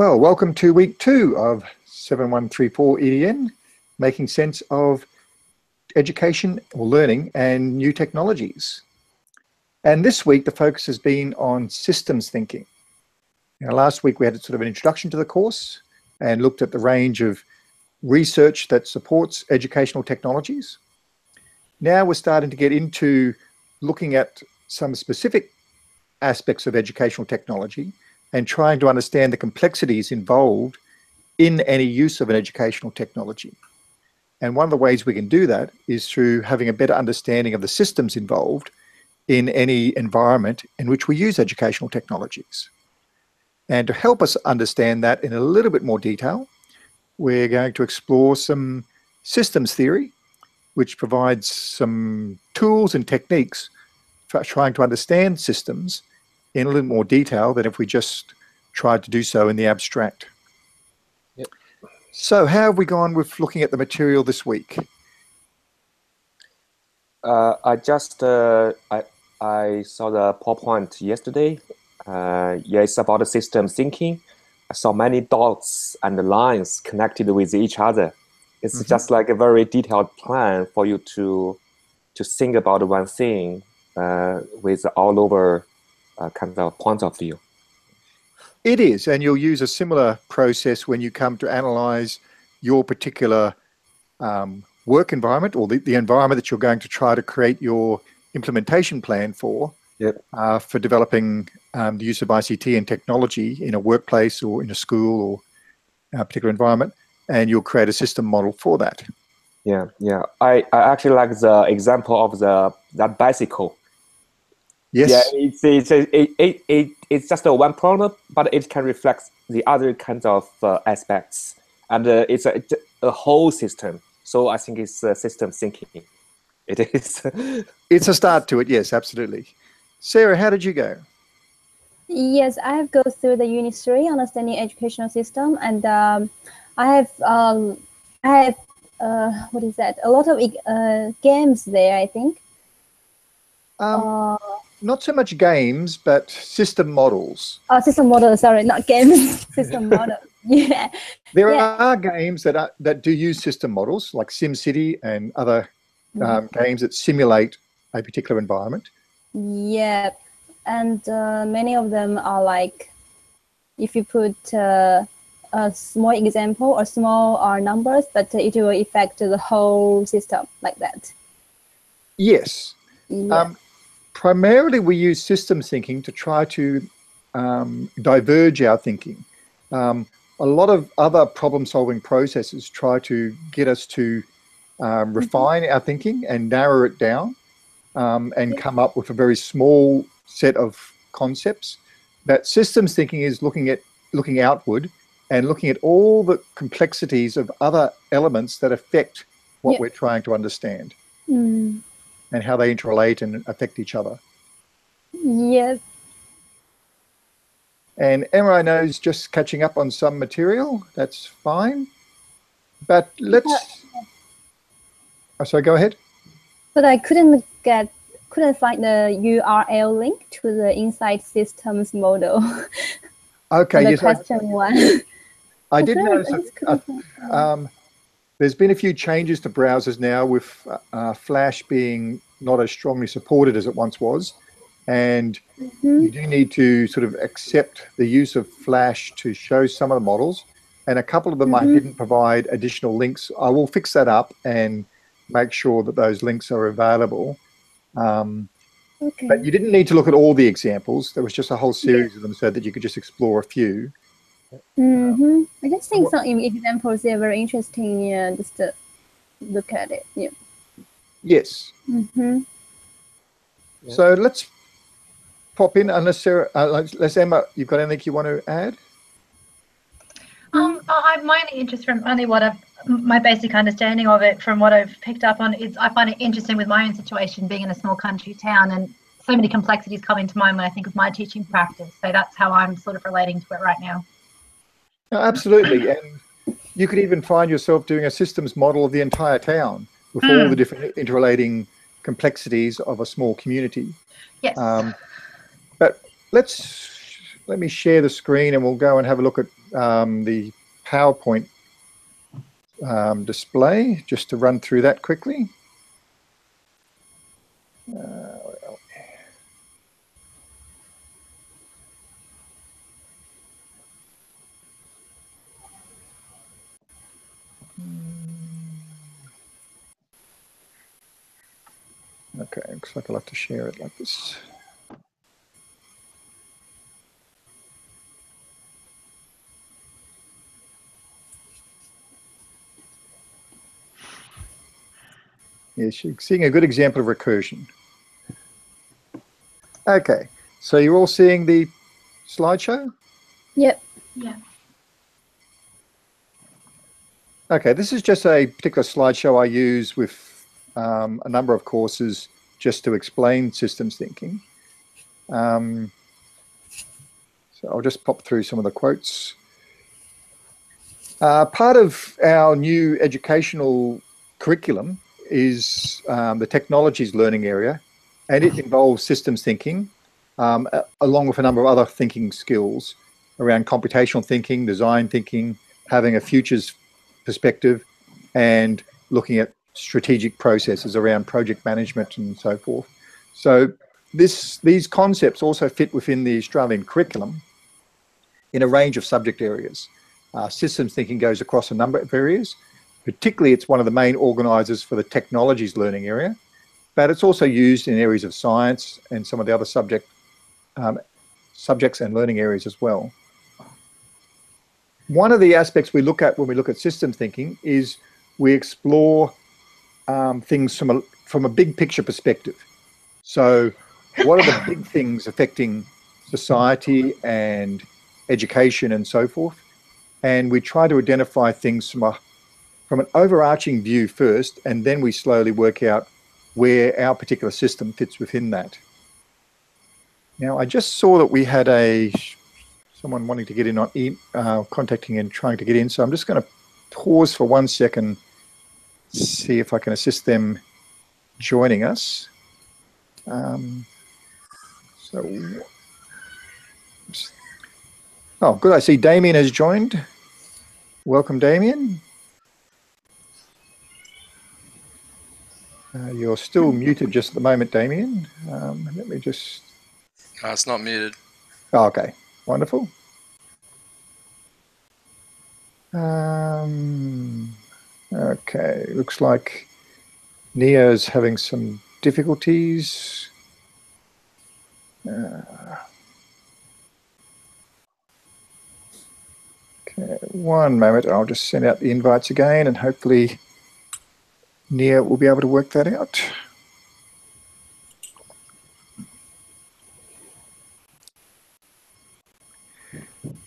Well, welcome to week two of 7134EDN, making sense of education or learning and new technologies. And this week, the focus has been on systems thinking. Now, last week, we had sort of an introduction to the course and looked at the range of research that supports educational technologies. Now we're starting to get into looking at some specific aspects of educational technology and trying to understand the complexities involved in any use of an educational technology. And one of the ways we can do that is through having a better understanding of the systems involved in any environment in which we use educational technologies. And to help us understand that in a little bit more detail, we're going to explore some systems theory, which provides some tools and techniques for trying to understand systems in a little more detail than if we just tried to do so in the abstract. Yep. So how have we gone with looking at the material this week? I saw the PowerPoint yesterday. Yeah, it's about system thinking. I saw many dots and lines connected with each other. It's just like a very detailed plan for you to think about one thing with all over kind of point of view. It is, and you'll use a similar process when you come to analyze your particular work environment or the environment that you're going to try to create your implementation plan for. Yep. For developing the use of ICT and technology in a workplace or in a school or a particular environment, and you'll create a system model for that. Yeah, yeah. I actually like the example of that bicycle. Yes. Yeah, it's just one problem, but it can reflect the other kinds of aspects, and it's a whole system. So I think it's system thinking. It is. It's a start to it. Yes, absolutely. Sarah, how did you go? Yes, I have gone through the Unit 3, Understanding Educational System, and I have what is that? A lot of games there, I think. Not so much games, but system models. Oh, system models, sorry, not games, system models, yeah. There are games that do use system models, like SimCity and other games that simulate a particular environment. Yeah, and many of them are like, if you put a small example or small numbers, but it will affect the whole system like that. Yes. Yeah. Primarily, we use systems thinking to try to diverge our thinking. A lot of other problem-solving processes try to get us to refine our thinking and narrow it down and come up with a very small set of concepts. But systems thinking is looking outward and looking at all the complexities of other elements that affect what we're trying to understand. Mm. And how they interrelate and affect each other. Yes. And Emma, I know, is just catching up on some material. That's fine. But let's... Oh, sorry, go ahead. But I couldn't find the URL link to the Insight Systems model. Okay, yes. Question one. I did notice there's been a few changes to browsers now, with Flash being not as strongly supported as it once was. And you do need to sort of accept the use of Flash to show some of the models. And a couple of them I didn't provide additional links. I will fix that up and make sure that those links are available. Okay. But you didn't need to look at all the examples. There was just a whole series of them so that you could just explore a few. I just think some examples are very interesting. Yeah, just to look at it. Yeah. Yes. So let's pop in, unless Sarah, unless Emma, you've got anything you want to add? I'm mainly interested from only what my basic understanding of it from what I've picked up on. I find it interesting with my own situation, being in a small country town, and so many complexities come into mind when I think of my teaching practice. So that's how I'm sort of relating to it right now. No, absolutely. And you could even find yourself doing a systems model of the entire town with all the different interrelating complexities of a small community. Yes. But let's Let me share the screen and we'll go and have a look at the PowerPoint display, just to run through that quickly. Okay, looks like I'll have to share it like this. Yes, you're seeing a good example of recursion. Okay, so you're all seeing the slideshow? Yep. Yeah. Okay, this is just a particular slideshow I use with a number of courses just to explain systems thinking. So I'll just pop through some of the quotes. Part of our new educational curriculum is the technologies learning area, and it involves systems thinking along with a number of other thinking skills around computational thinking, design thinking, having a futures perspective, and looking at strategic processes around project management and so forth. So these concepts also fit within the Australian curriculum in a range of subject areas. Systems thinking goes across a number of areas. Particularly, it's one of the main organisers for the technologies learning area, but it's also used in areas of science and some of the other subjects and learning areas as well. One of the aspects we look at when we look at systems thinking is we explore things from a big picture perspective. So what are the big things affecting society and education and so forth? And we try to identify things from an overarching view first, and then we slowly work out where our particular system fits within that. Now, I just saw that we had someone wanting to get in on contacting and trying to get in, so I'm just going to pause for 1 second, see if I can assist them joining us. Oh, good. I see Damien has joined. Welcome, Damien. You're still muted just at the moment, Damien. Let me just... No, it's not muted. Oh, okay. Wonderful. Okay, looks like Neo's having some difficulties. Okay, one moment. I'll just send out the invites again and hopefully... Nia will be able to work that out.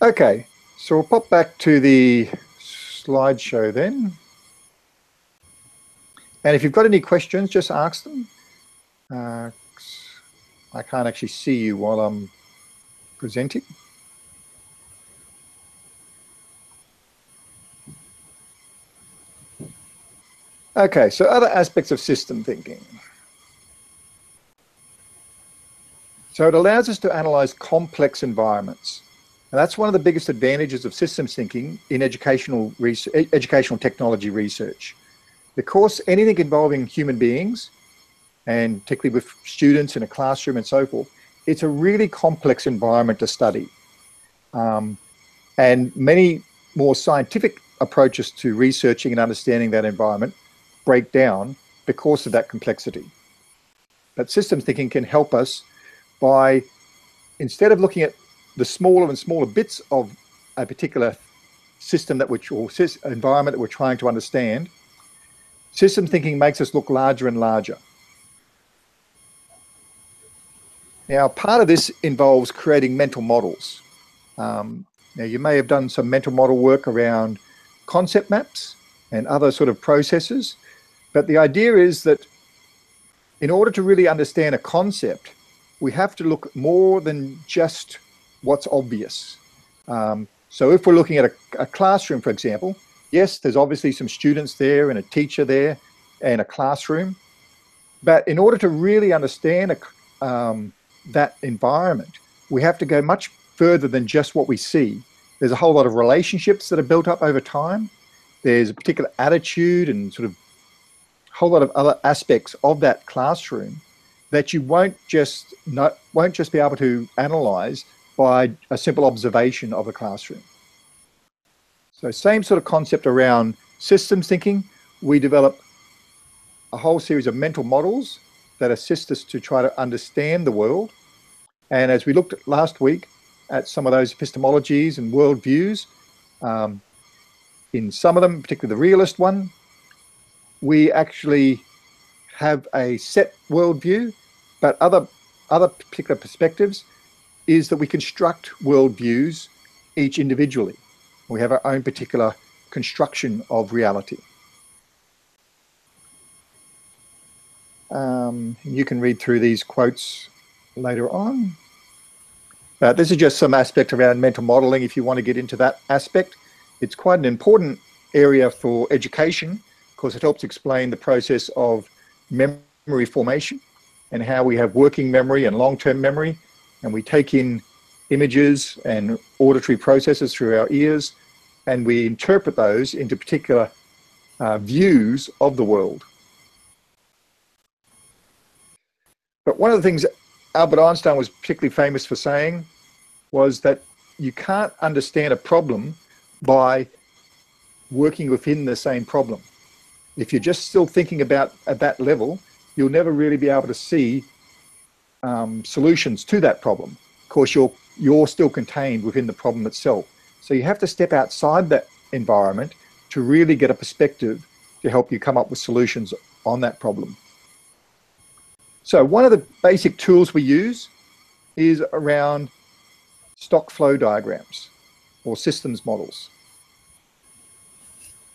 Okay, so we'll pop back to the slideshow then. And if you've got any questions, just ask them. I can't actually see you while I'm presenting. Okay, so other aspects of system thinking. So it allows us to analyze complex environments. And that's one of the biggest advantages of systems thinking in educational technology research. Because anything involving human beings, and particularly with students in a classroom and so forth, it's a really complex environment to study. And many more scientific approaches to researching and understanding that environment break down because of that complexity. But systems thinking can help us by, instead of looking at the smaller and smaller bits of a particular system or environment that we're trying to understand, system thinking makes us look larger and larger. Now, part of this involves creating mental models. Now, you may have done some mental model work around concept maps and other sort of processes. But the idea is that in order to really understand a concept, we have to look more than just what's obvious. So if we're looking at a classroom, for example, yes, there's obviously some students there and a teacher there and a classroom. But in order to really understand that environment, we have to go much further than just what we see. There's a whole lot of relationships that are built up over time. There's a particular attitude and sort of a whole lot of other aspects of that classroom that you won't just be able to analyze by a simple observation of a classroom. So same sort of concept around systems thinking. We develop a whole series of mental models that assist us to try to understand the world. And as we looked at last week at some of those epistemologies and worldviews, in some of them, particularly the realist one, we actually have a set worldview, but other particular perspectives is that we construct worldviews each individually. We have our own particular construction of reality. You can read through these quotes later on. But this is just some aspect around mental modeling. If you want to get into that aspect, it's quite an important area for education because it helps explain the process of memory formation and how we have working memory and long-term memory, and we take in images and auditory processes through our ears, and we interpret those into particular views of the world. But one of the things Albert Einstein was particularly famous for saying was that you can't understand a problem by working within the same problem. If you're just still thinking about at that level, you'll never really be able to see solutions to that problem. Of course, you're still contained within the problem itself. So you have to step outside that environment to really get a perspective to help you come up with solutions on that problem. So one of the basic tools we use is around stock flow diagrams or systems models.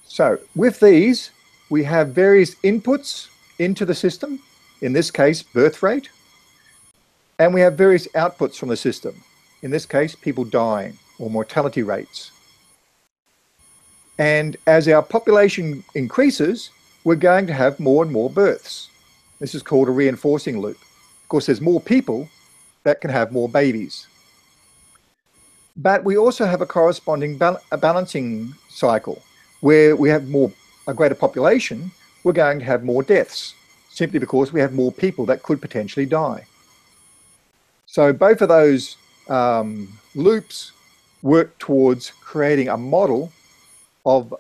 So with these, we have various inputs into the system, in this case, birth rate, and we have various outputs from the system, in this case, people dying or mortality rates. And as our population increases, we're going to have more and more births. This is called a reinforcing loop. Of course, there's more people that can have more babies. But we also have a corresponding balancing cycle where we have a greater population, we're going to have more deaths simply because we have more people that could potentially die. So both of those loops work towards creating a model of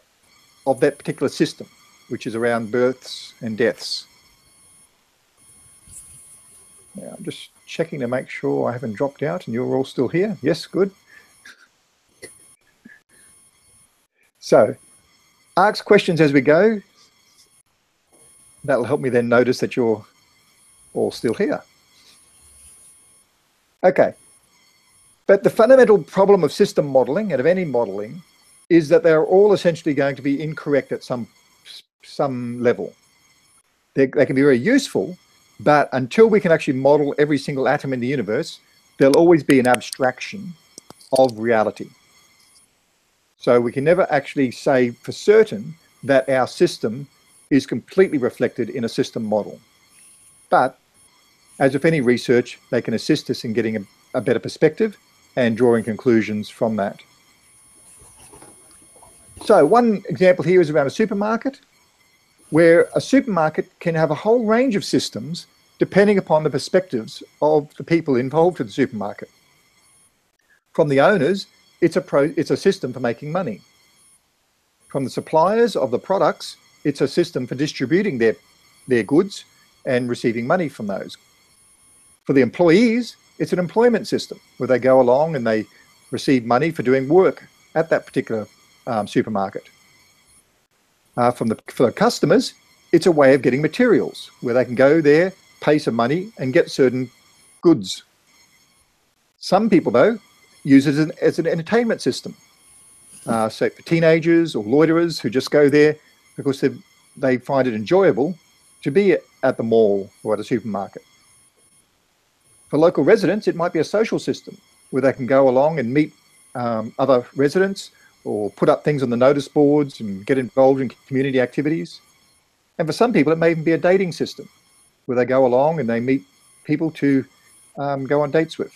that particular system, which is around births and deaths. Now, I'm just checking to make sure I haven't dropped out and you're all still here. Yes, good. So, ask questions as we go. That'll help me then notice that you're all still here. Okay. But the fundamental problem of system modeling and of any modeling is that they're all essentially going to be incorrect at some level. They can be very useful, but until we can actually model every single atom in the universe, there'll always be an abstraction of reality. So we can never actually say for certain that our system is completely reflected in a system model. But as with any research, they can assist us in getting a better perspective and drawing conclusions from that. So one example here is around a supermarket, where a supermarket can have a whole range of systems depending upon the perspectives of the people involved in the supermarket. From the owners, it's a system for making money. From the suppliers of the products, it's a system for distributing their goods and receiving money from those. For the employees, it's an employment system where they go along and they receive money for doing work at that particular supermarket. For the customers, it's a way of getting materials where they can go there, pay some money and get certain goods. Some people, though, use it as an entertainment system. So for teenagers or loiterers who just go there because they find it enjoyable to be at the mall or at a supermarket. For local residents, it might be a social system where they can go along and meet other residents, or put up things on the notice boards and get involved in community activities. And for some people, it may even be a dating system where they go along and they meet people to go on dates with.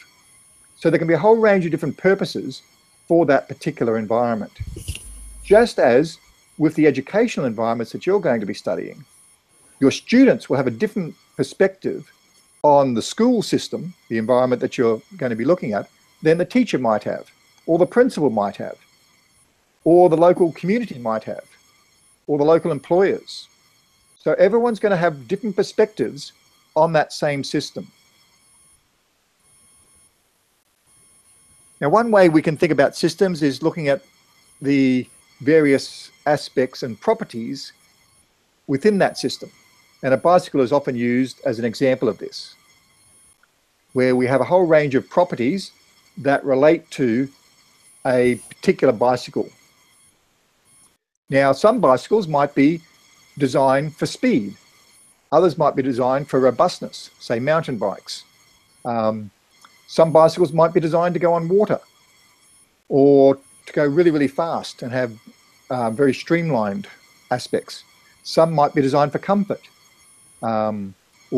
So there can be a whole range of different purposes for that particular environment. Just as with the educational environments that you're going to be studying, your students will have a different perspective on the school system, the environment that you're going to be looking at, than the teacher might have, or the principal might have, or the local community might have, or the local employers. So everyone's going to have different perspectives on that same system. Now, one way we can think about systems is looking at the various aspects and properties within that system. And a bicycle is often used as an example of this, where we have a whole range of properties that relate to a particular bicycle. Now, some bicycles might be designed for speed. Others might be designed for robustness, say mountain bikes. Some bicycles might be designed to go on water or to go really, really fast and have very streamlined aspects. Some might be designed for comfort or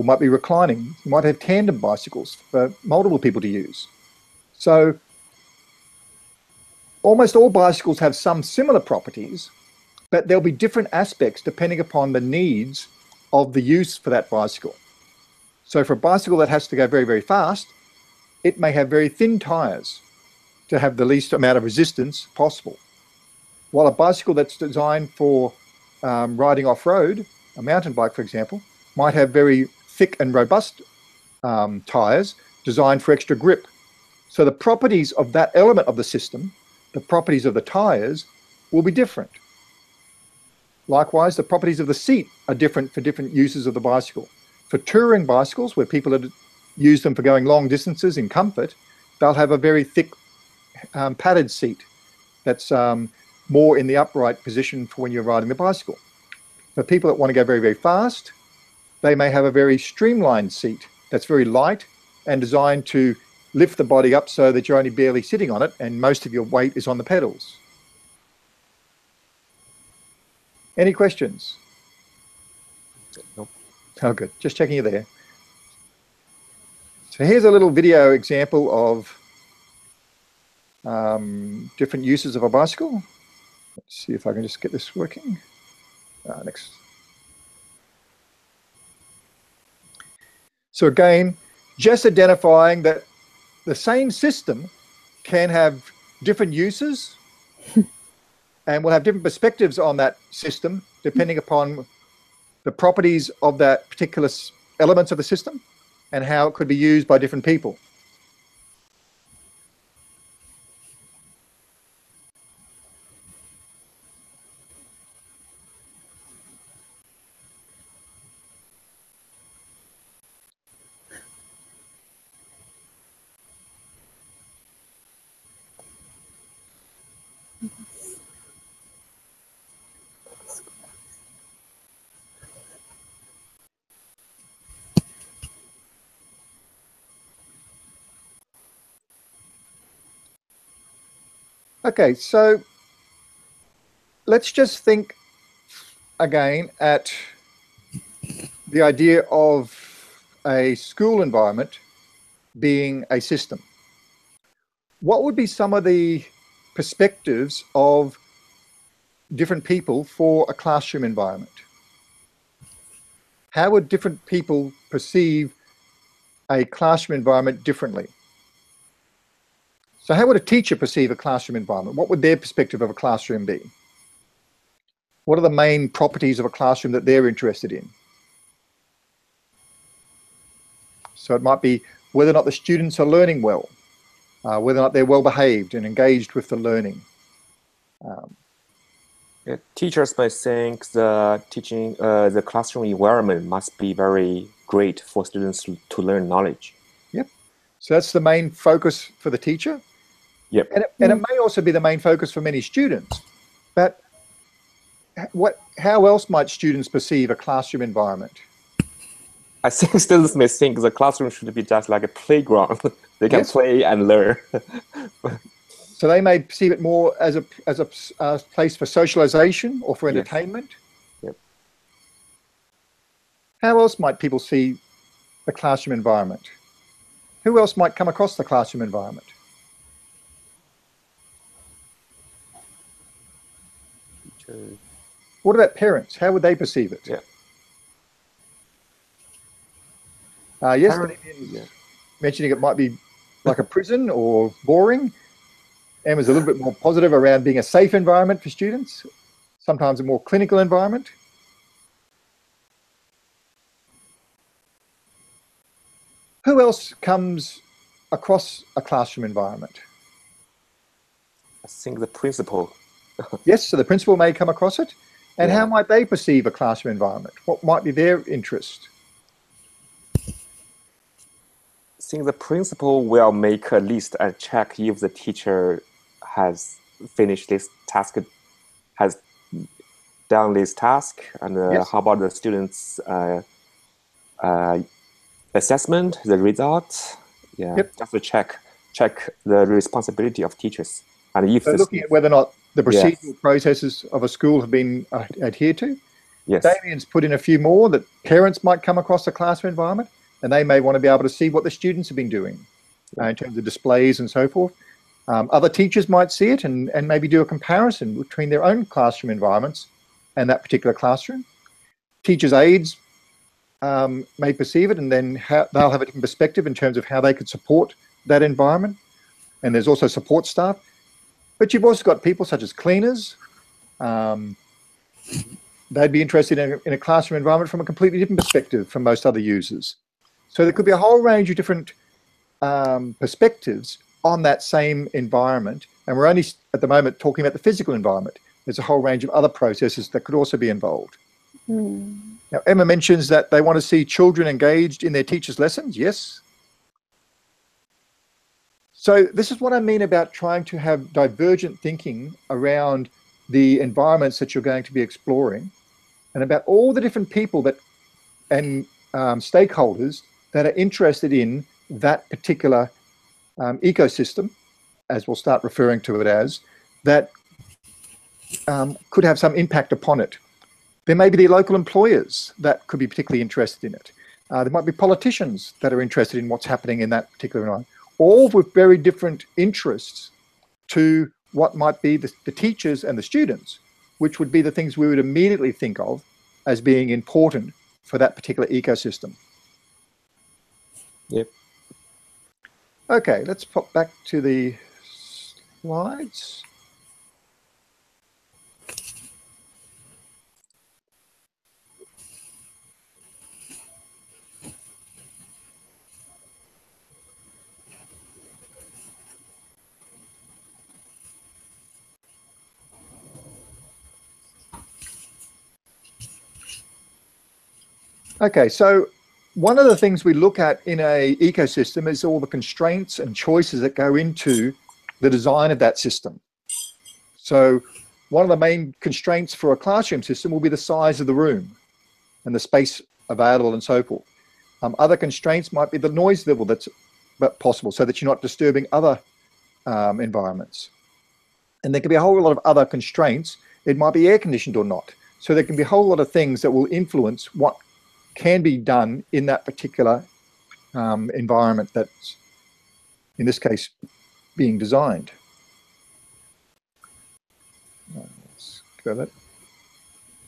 might be reclining. You might have tandem bicycles for multiple people to use. So almost all bicycles have some similar properties, but there'll be different aspects depending upon the needs of the use for that bicycle. So for a bicycle that has to go very, very fast, it may have very thin tires to have the least amount of resistance possible. While a bicycle that's designed for riding off-road, a mountain bike, for example, might have very thick and robust tires designed for extra grip. So the properties of that element of the system, the properties of the tires, will be different. Likewise, the properties of the seat are different for different uses of the bicycle. For touring bicycles, where people use them for going long distances in comfort, they'll have a very thick padded seat that's more in the upright position for when you're riding the bicycle. For people that want to go very, very fast, they may have a very streamlined seat that's very light and designed to lift the body up so that you're only barely sitting on it and most of your weight is on the pedals. Any questions? Nope. Oh, good. Just checking you there. So here's a little video example of different uses of a bicycle. Let's see if I can just get this working. Next. So again, just identifying that the same system can have different uses and we'll have different perspectives on that system depending upon the properties of that particular elements of the system and how it could be used by different people. Okay, so let's just think again at the idea of a school environment being a system. What would be some of the perspectives of different people for a classroom environment? How would different people perceive a classroom environment differently? So how would a teacher perceive a classroom environment? What would their perspective of a classroom be? What are the main properties of a classroom that they're interested in? So it might be whether or not the students are learning well, whether or not they're well behaved and engaged with the learning. Yeah, teachers may think the teaching, the classroom environment must be very great for students to learn knowledge. Yep. So that's the main focus for the teacher. Yep. And it may also be the main focus for many students, but how else might students perceive a classroom environment? I think students may think the classroom should be just like a playground. They can play and learn. So they may perceive it more as a place for socialization or for entertainment. Yep. How else might people see the classroom environment? Who else might come across the classroom environment? 2. What about parents? How would they perceive it? Yeah. Yes, mentioning it might be like a prison or boring. Anne was a little bit more positive around being a safe environment for students, sometimes a more clinical environment. Who else comes across a classroom environment? I think the principal. Yes, so the principal may come across it. And yeah. How might they perceive a classroom environment? What might be their interest? I think the principal will make a list and check if the teacher has finished this task, has done this task, and yes. How about the students' assessment, the results. Yeah, yep. Just to check the responsibility of teachers, and if so looking at whether or not the procedural yes. processes of a school have been adhered to. Yes, Damien's put in a few more that parents might come across the classroom environment, and they may want to be able to see what the students have been doing in terms of displays and so forth. Other teachers might see it and maybe do a comparison between their own classroom environments and that particular classroom. Teachers' aides may perceive it, and then they'll have a different perspective in terms of how they could support that environment. And there's also support staff. But you've also got people such as cleaners. They'd be interested in a classroom environment from a completely different perspective from most other users. So there could be a whole range of different perspectives on that same environment. And we're only at the moment talking about the physical environment. There's a whole range of other processes that could also be involved. Mm. Now, Emma mentions that they want to see children engaged in their teachers' lessons. Yes. So this is what I mean about trying to have divergent thinking around the environments that you're going to be exploring, and about all the different people that and stakeholders that are interested in that particular ecosystem, as we'll start referring to it as, that could have some impact upon it. There may be the local employers that could be particularly interested in it. There might be politicians that are interested in what's happening in that particular environment, all with very different interests to what might be the teachers and the students, which would be the things we would immediately think of as being important for that particular ecosystem. Yep. Okay, let's pop back to the slides. Okay, so one of the things we look at in an ecosystem is all the constraints and choices that go into the design of that system. So one of the main constraints for a classroom system will be the size of the room and the space available and so forth. Other constraints might be the noise level that's possible, so that you're not disturbing other environments. And there can be a whole lot of other constraints. It might be air conditioned or not. So there can be a whole lot of things that will influence what can be done in that particular environment that's, in this case, being designed. Let's go that.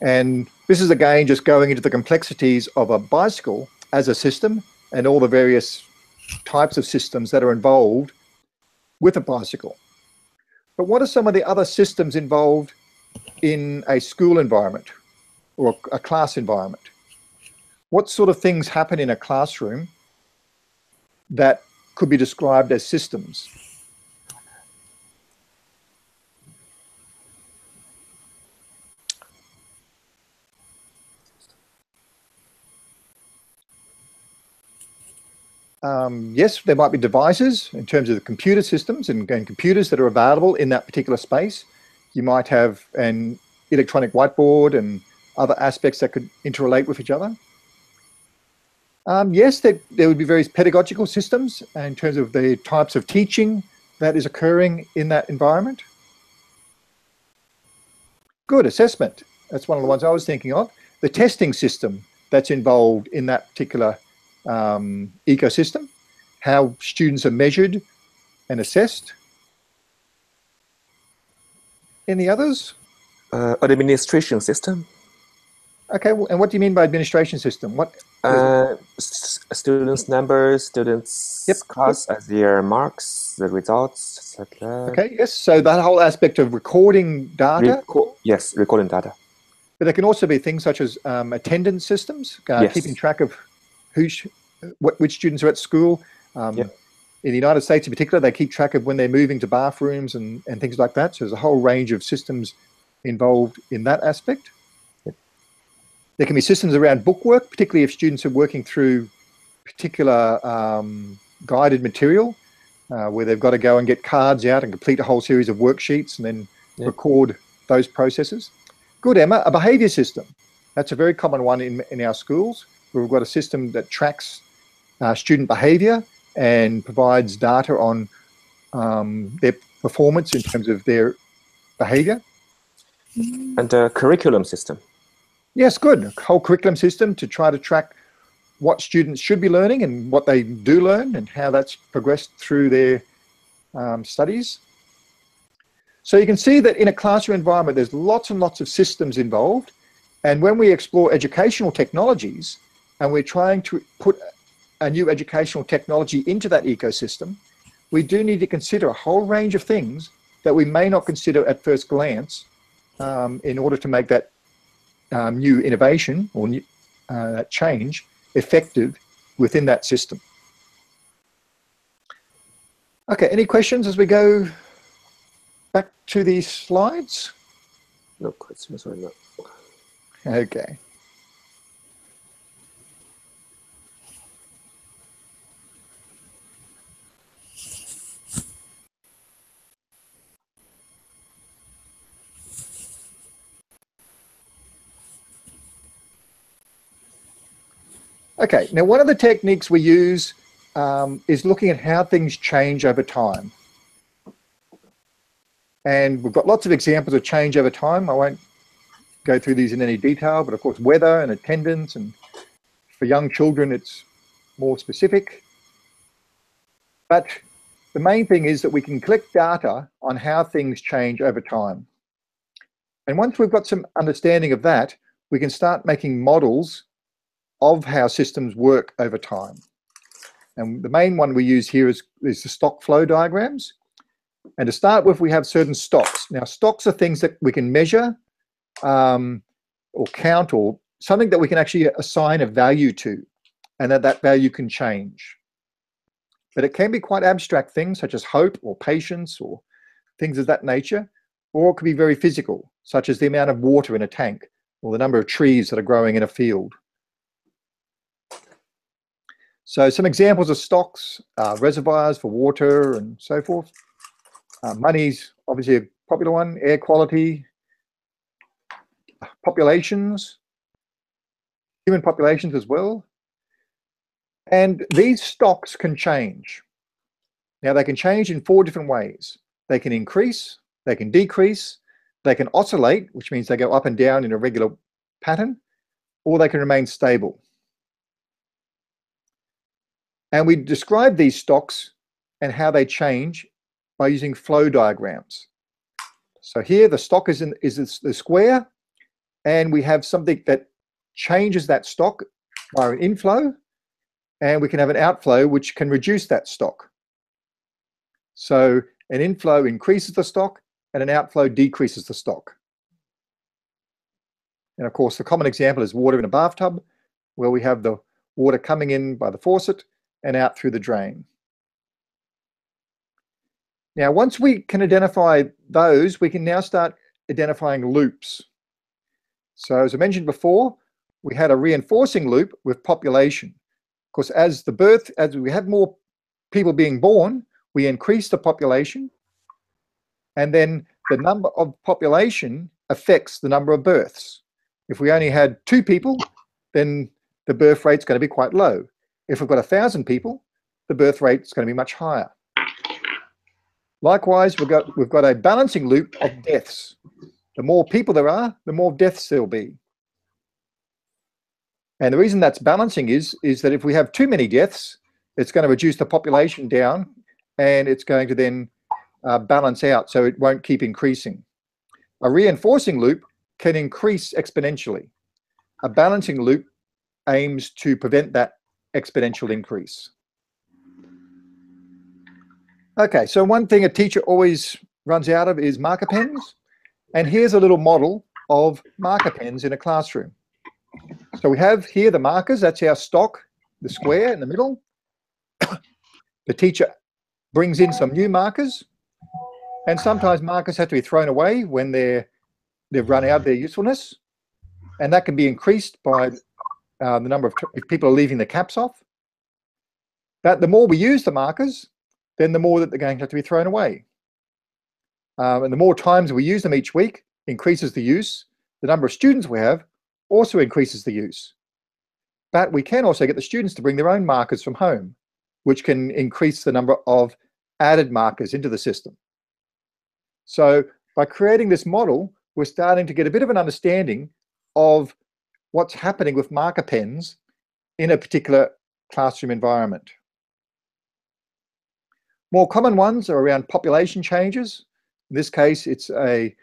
And this is again just going into the complexities of a bicycle as a system and all the various types of systems that are involved with a bicycle. But what are some of the other systems involved in a school environment or a class environment? What sort of things happen in a classroom that could be described as systems? Yes, there might be devices in terms of the computer systems and computers that are available in that particular space. You might have an electronic whiteboard and other aspects that could interrelate with each other. Yes, there would be various pedagogical systems in terms of the types of teaching that is occurring in that environment. Good, assessment. That's one of the ones I was thinking of. The testing system that's involved in that particular ecosystem, how students are measured and assessed. Any others? administration system. Okay, well, and what do you mean by administration system? What students' numbers, students' class as their marks, the results, etc. Okay, yes. So that whole aspect of recording data. Recording data. But there can also be things such as attendance systems, keeping track of which students are at school. In the United States in particular, they keep track of when they're moving to bathrooms and things like that. So there's a whole range of systems involved in that aspect. There can be systems around bookwork, particularly if students are working through particular guided material, where they've got to go and get cards out and complete a whole series of worksheets and then record those processes. Good, Emma. A behaviour system. That's a very common one in our schools, where we've got a system that tracks student behaviour and provides data on their performance in terms of their behaviour. And a curriculum system. Yes, good. A whole curriculum system to try to track what students should be learning and what they do learn and how that's progressed through their studies. So you can see that in a classroom environment, there's lots and lots of systems involved. And when we explore educational technologies and we're trying to put a new educational technology into that ecosystem, we do need to consider a whole range of things that we may not consider at first glance in order to make that new innovation or new, change effective within that system. Okay, any questions as we go back to these slides? No questions. Okay. Okay, now one of the techniques we use is looking at how things change over time. And we've got lots of examples of change over time. I won't go through these in any detail, but of course weather and attendance, and for young children it's more specific. But the main thing is that we can collect data on how things change over time. And once we've got some understanding of that, we can start making models of how systems work over time. And the main one we use here is the stock flow diagrams. And to start with, we have certain stocks. Now, stocks are things that we can measure or count, or something that we can actually assign a value to, and that value can change. But it can be quite abstract things such as hope or patience or things of that nature, or it could be very physical, such as the amount of water in a tank or the number of trees that are growing in a field. So some examples of stocks are reservoirs for water and so forth. Money's obviously a popular one, air quality, populations, human populations as well. And these stocks can change. Now they can change in four different ways. They can increase, they can decrease, they can oscillate, which means they go up and down in a regular pattern, or they can remain stable. And we describe these stocks and how they change by using flow diagrams. So here the stock is the square, and we have something that changes that stock by an inflow, and we can have an outflow which can reduce that stock. So an inflow increases the stock and an outflow decreases the stock. And of course the common example is water in a bathtub, where we have the water coming in by the faucet and out through the drain. Now, once we can identify those, we can now start identifying loops. So as I mentioned before, we had a reinforcing loop with population. Of course, as we have more people being born, we increase the population, and then the number of population affects the number of births. If we only had 2 people, then the birth rate's going to be quite low. If we've got 1,000 people, the birth rate is going to be much higher. Likewise, we've got a balancing loop of deaths. The more people there are, the more deaths there'll be. And the reason that's balancing is that if we have too many deaths, it's going to reduce the population down, and it's going to then balance out, so it won't keep increasing. A reinforcing loop can increase exponentially. A balancing loop aims to prevent that exponential increase. Okay, so one thing a teacher always runs out of is marker pens. And here's a little model of marker pens in a classroom. So we have here the markers, that's our stock, the square in the middle. The teacher brings in some new markers, and sometimes markers have to be thrown away when they've run out of their usefulness. And that can be increased by the number of, if people are leaving the caps off. But the more we use the markers, then the more that they're going to have to be thrown away. And the more times we use them each week increases the use. The number of students we have also increases the use. But we can also get the students to bring their own markers from home, which can increase the number of added markers into the system. So by creating this model, we're starting to get a bit of an understanding of what's happening with marker pens in a particular classroom environment. More common ones are around population changes. In this case, it's a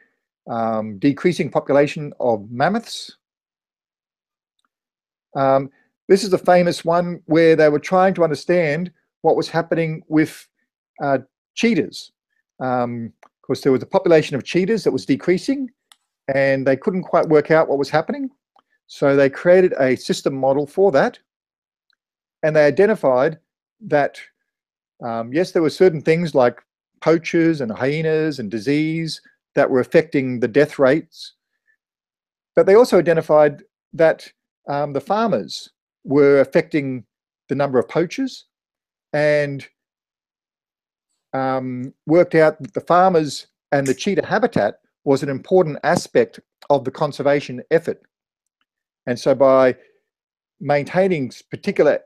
decreasing population of mammoths. This is a famous one where they were trying to understand what was happening with cheetahs. Of course, there was a population of cheetahs that was decreasing, and they couldn't quite work out what was happening. So they created a system model for that, and they identified that yes, there were certain things like poachers and hyenas and disease that were affecting the death rates, but they also identified that the farmers were affecting the number of poachers, and worked out that the farmers and the cheetah habitat was an important aspect of the conservation effort. And so by maintaining particular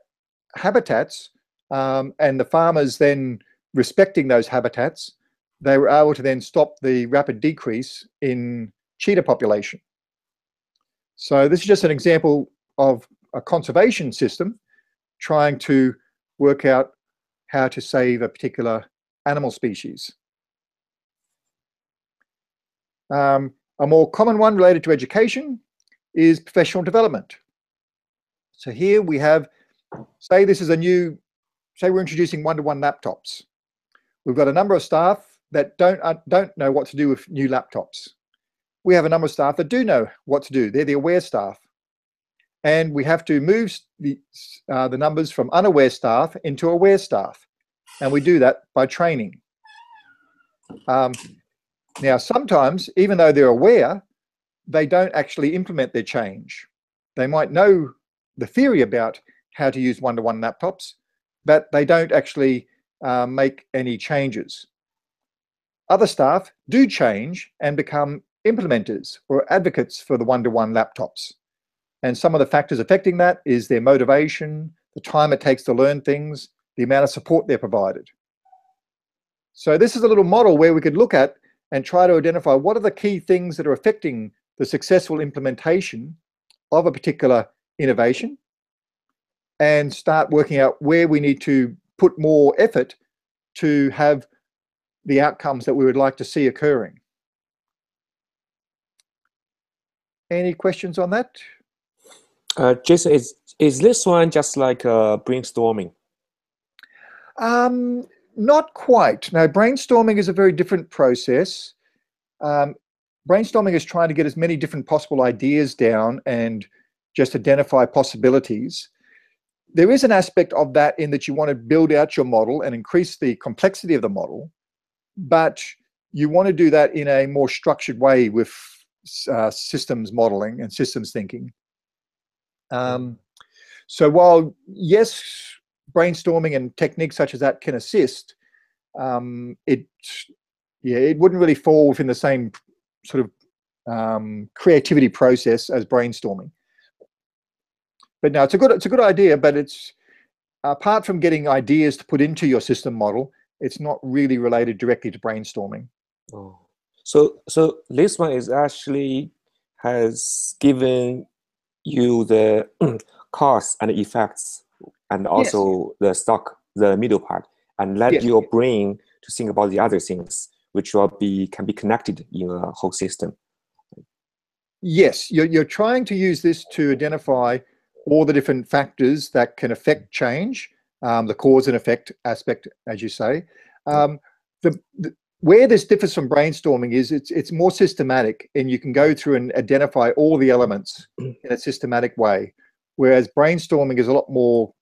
habitats, and the farmers then respecting those habitats, they were able to then stop the rapid decrease in cheetah population. So this is just an example of a conservation system trying to work out how to save a particular animal species. A more common one related to education is professional development. So here we have, say this is a new, say we're introducing one-to-one laptops. We've got a number of staff that don't know what to do with new laptops. We have a number of staff that do know what to do. They're the aware staff. And we have to move the numbers from unaware staff into aware staff. And we do that by training. Now, sometimes, even though they're aware, they don't actually implement their change. They might know the theory about how to use one-to-one laptops, but they don't actually make any changes. Other staff do change and become implementers or advocates for the one-to-one laptops. And some of the factors affecting that is their motivation, the time it takes to learn things, the amount of support they're provided. So this is a little model where we could look at and try to identify what are the key things that are affecting the successful implementation of a particular innovation, and start working out where we need to put more effort to have the outcomes that we would like to see occurring. Any questions on that? Jason, is this one just like brainstorming? Not quite. Now, brainstorming is a very different process. Brainstorming is trying to get as many different possible ideas down and just identify possibilities. There is an aspect of that in that you want to build out your model and increase the complexity of the model, but you want to do that in a more structured way with systems modeling and systems thinking. So while, yes, brainstorming and techniques such as that can assist, it wouldn't really fall within the same sort of creativity process as brainstorming. But no, it's a good idea, but it's, apart from getting ideas to put into your system model, it's not really related directly to brainstorming. Oh. So this one is actually has given you the cause and effects, and also yes, the stock, the middle part, and let yes, your brain to think about the other things, which can be connected in a whole system. Yes, you're trying to use this to identify all the different factors that can affect change, the cause and effect aspect, as you say. Where this differs from brainstorming is it's more systematic, and you can go through and identify all the elements in a systematic way, whereas brainstorming is a lot more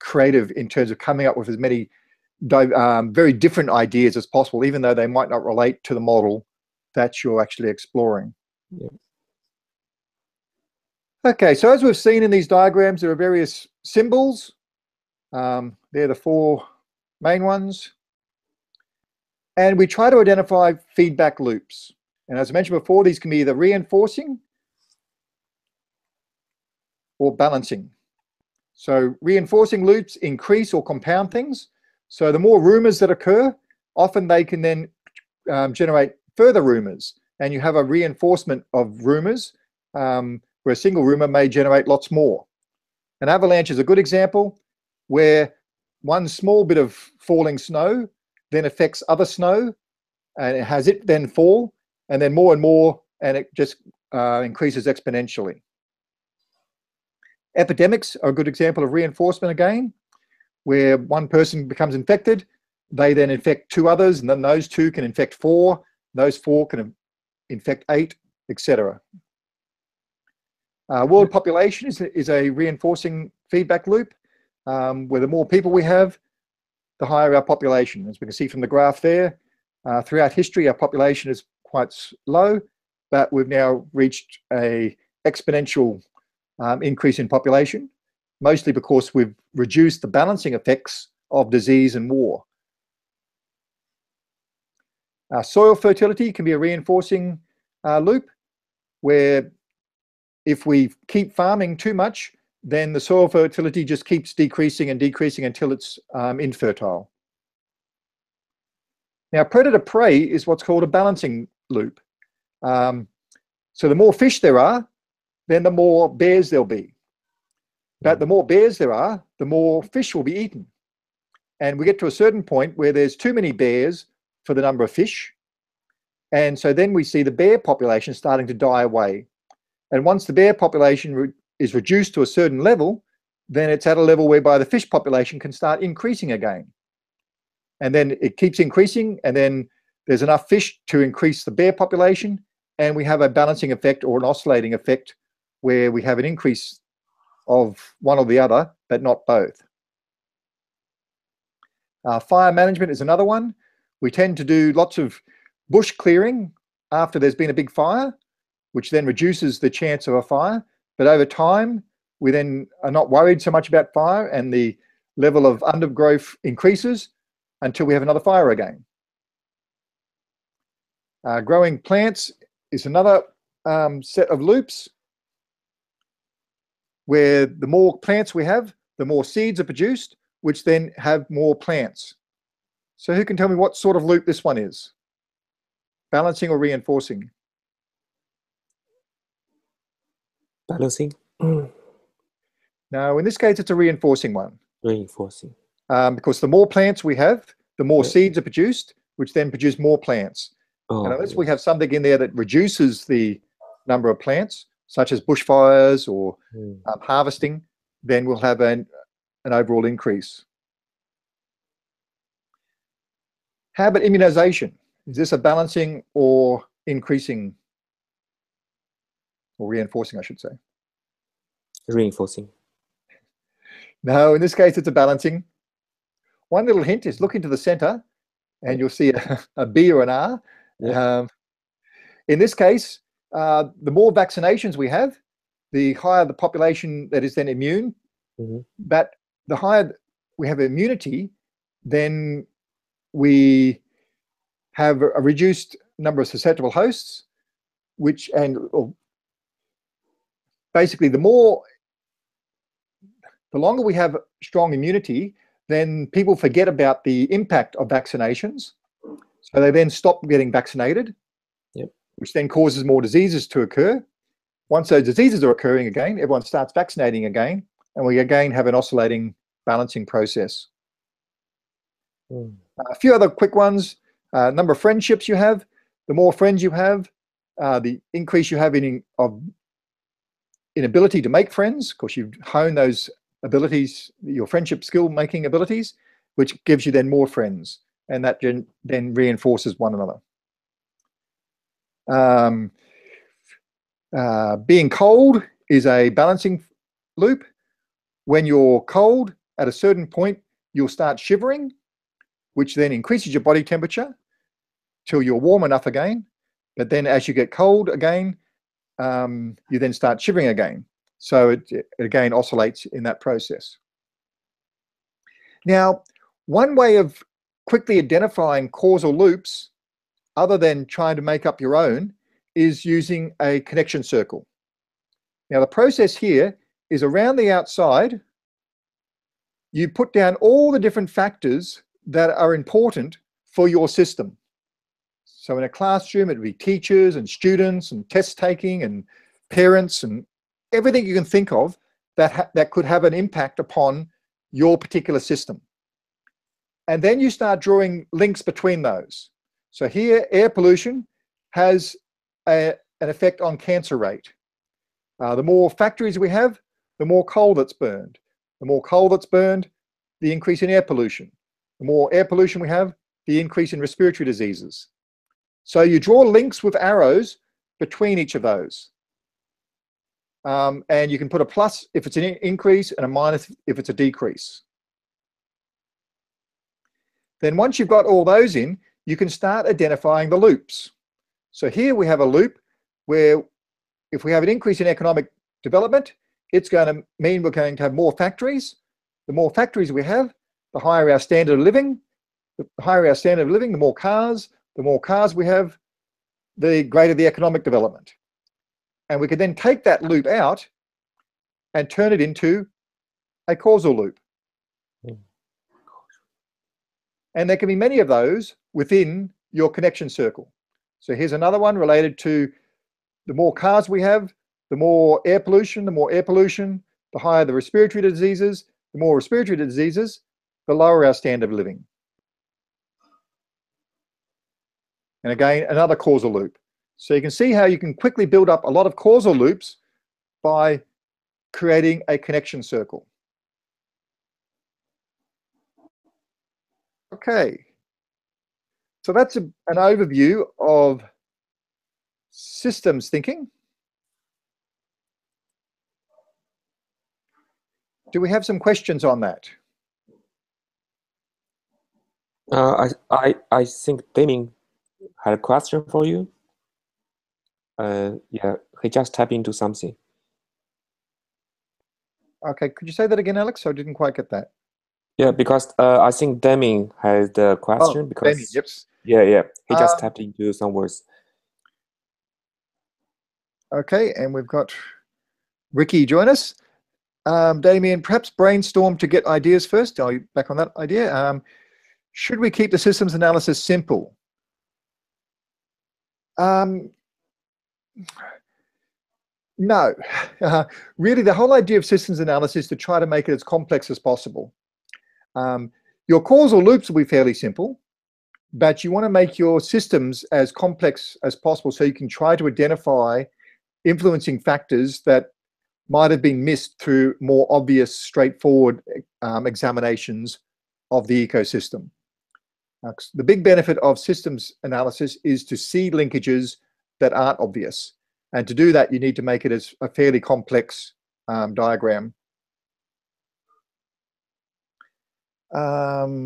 creative in terms of coming up with as many very different ideas as possible, even though they might not relate to the model that you're actually exploring. Yeah. Okay, so as we've seen in these diagrams, there are various symbols. They're the four main ones. And we try to identify feedback loops. And as I mentioned before, these can be either reinforcing or balancing. So reinforcing loops increase or compound things. So the more rumors that occur, often they can then generate further rumors. And you have a reinforcement of rumors, where a single rumor may generate lots more. An avalanche is a good example, where one small bit of falling snow then affects other snow, and it has it then fall, and then more and more, and it just increases exponentially. Epidemics are a good example of reinforcement again, where one person becomes infected, they then infect two others, and then those two can infect four, those four can infect eight, etc. World population is a reinforcing feedback loop, where the more people we have, the higher our population. As we can see from the graph there, throughout history, our population is quite low, but we've now reached a exponential increase in population, mostly because we've reduced the balancing effects of disease and war. Soil fertility can be a reinforcing loop, where if we keep farming too much, then the soil fertility just keeps decreasing and decreasing until it's infertile. Now, predator-prey is what's called a balancing loop. So the more fish there are, then the more bears there'll be. But the more bears there are, the more fish will be eaten. And we get to a certain point where there's too many bears for the number of fish. And so then we see the bear population starting to die away. And once the bear population is reduced to a certain level, then it's at a level whereby the fish population can start increasing again. And then it keeps increasing, and then there's enough fish to increase the bear population, and we have a balancing effect or an oscillating effect where we have an increase of one or the other, but not both. Fire management is another one. We tend to do lots of bush clearing after there's been a big fire, which then reduces the chance of a fire. But over time, we then are not worried so much about fire, and the level of undergrowth increases until we have another fire again. Growing plants is another set of loops, where the more plants we have, the more seeds are produced, which then have more plants. So who can tell me what sort of loop this one is? Balancing or reinforcing? Balancing. No, in this case, it's a reinforcing one. Reinforcing. Because the more plants we have, the more seeds are produced, which then produce more plants. And unless we have something in there that reduces the number of plants, such as bushfires or harvesting, then we'll have an overall increase. How about immunization? Is this a balancing or increasing? Or reinforcing, I should say. Reinforcing. No, in this case, it's a balancing. One little hint is look into the center, and you'll see a B or an R. Yeah. In this case, the more vaccinations we have, the higher the population that is then immune. But the higher we have immunity, then we have a reduced number of susceptible hosts, which basically, the longer we have strong immunity, then people forget about the impact of vaccinations. So they then stop getting vaccinated, which then causes more diseases to occur. Once those diseases are occurring again, everyone starts vaccinating again, and we again have an oscillating balancing process. A few other quick ones. Number of friendships you have. The more friends you have, the increase you have in ability to make friends. Of course, you hone those abilities, your friendship skill making abilities, which gives you then more friends, and that then reinforces one another. Being cold is a balancing loop. When you're cold, at a certain point, you'll start shivering, which then increases your body temperature till you're warm enough again. But then as you get cold again, you then start shivering again. So it again oscillates in that process. Now, one way of quickly identifying causal loops, other than trying to make up your own, is using a connection circle. Now, the process here is around the outside, you put down all the different factors that are important for your system. So in a classroom, it would be teachers and students and test taking and parents and everything you can think of that could have an impact upon your particular system. And then you start drawing links between those. So here, air pollution has an effect on cancer rate. The more factories we have, the more coal that's burned. The more coal that's burned, the increase in air pollution. The more air pollution we have, the increase in respiratory diseases. So you draw links with arrows between each of those. And you can put a plus if it's an increase and a minus if it's a decrease. Then once you've got all those in, you can start identifying the loops. So here we have a loop where if we have an increase in economic development, it's going to mean we're going to have more factories. The more factories we have, the higher our standard of living. The higher our standard of living, the more cars. The more cars we have, the greater the economic development. And we could then take that loop out and turn it into a causal loop. And there can be many of those within your connection circle. So here's another one related to the more cars we have, the more air pollution, the higher the respiratory diseases, the more respiratory diseases, the lower our standard of living. And again, another causal loop. So you can see how you can quickly build up a lot of causal loops by creating a connection circle. Okay, so that's an overview of systems thinking. Do we have some questions on that? I think Damien had a question for you. Yeah, he just tapped into something. Okay, could you say that again, Alex? I didn't quite get that. Yeah, because I think Damien had the question. Oh, because Damien, yep. Yeah, he just tapped into some words. Okay, and we've got Ricky join us. Damien, perhaps brainstorm to get ideas first. I'll be back on that idea. Should we keep the systems analysis simple? No. Really, the whole idea of systems analysis is to try to make it as complex as possible. Your causal loops will be fairly simple, but you want to make your systems as complex as possible so you can try to identify influencing factors that might have been missed through more obvious, straightforward examinations of the ecosystem. The big benefit of systems analysis is to see linkages that aren't obvious. And to do that, you need to make it as a fairly complex diagram. Okay,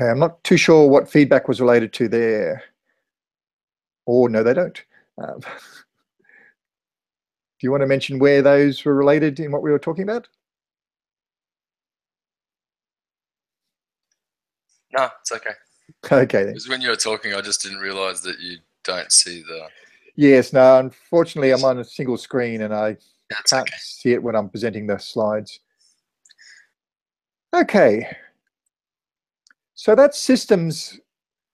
I'm not too sure what feedback was related to there. Or no, they don't. Do you want to mention where those were related in what we were talking about? No, it's okay. Okay. Because when you were talking, I just didn't realize that you don't see the... Yes, no, unfortunately, I'm on a single screen and I can't see it when I'm presenting the slides. Okay. So that's systems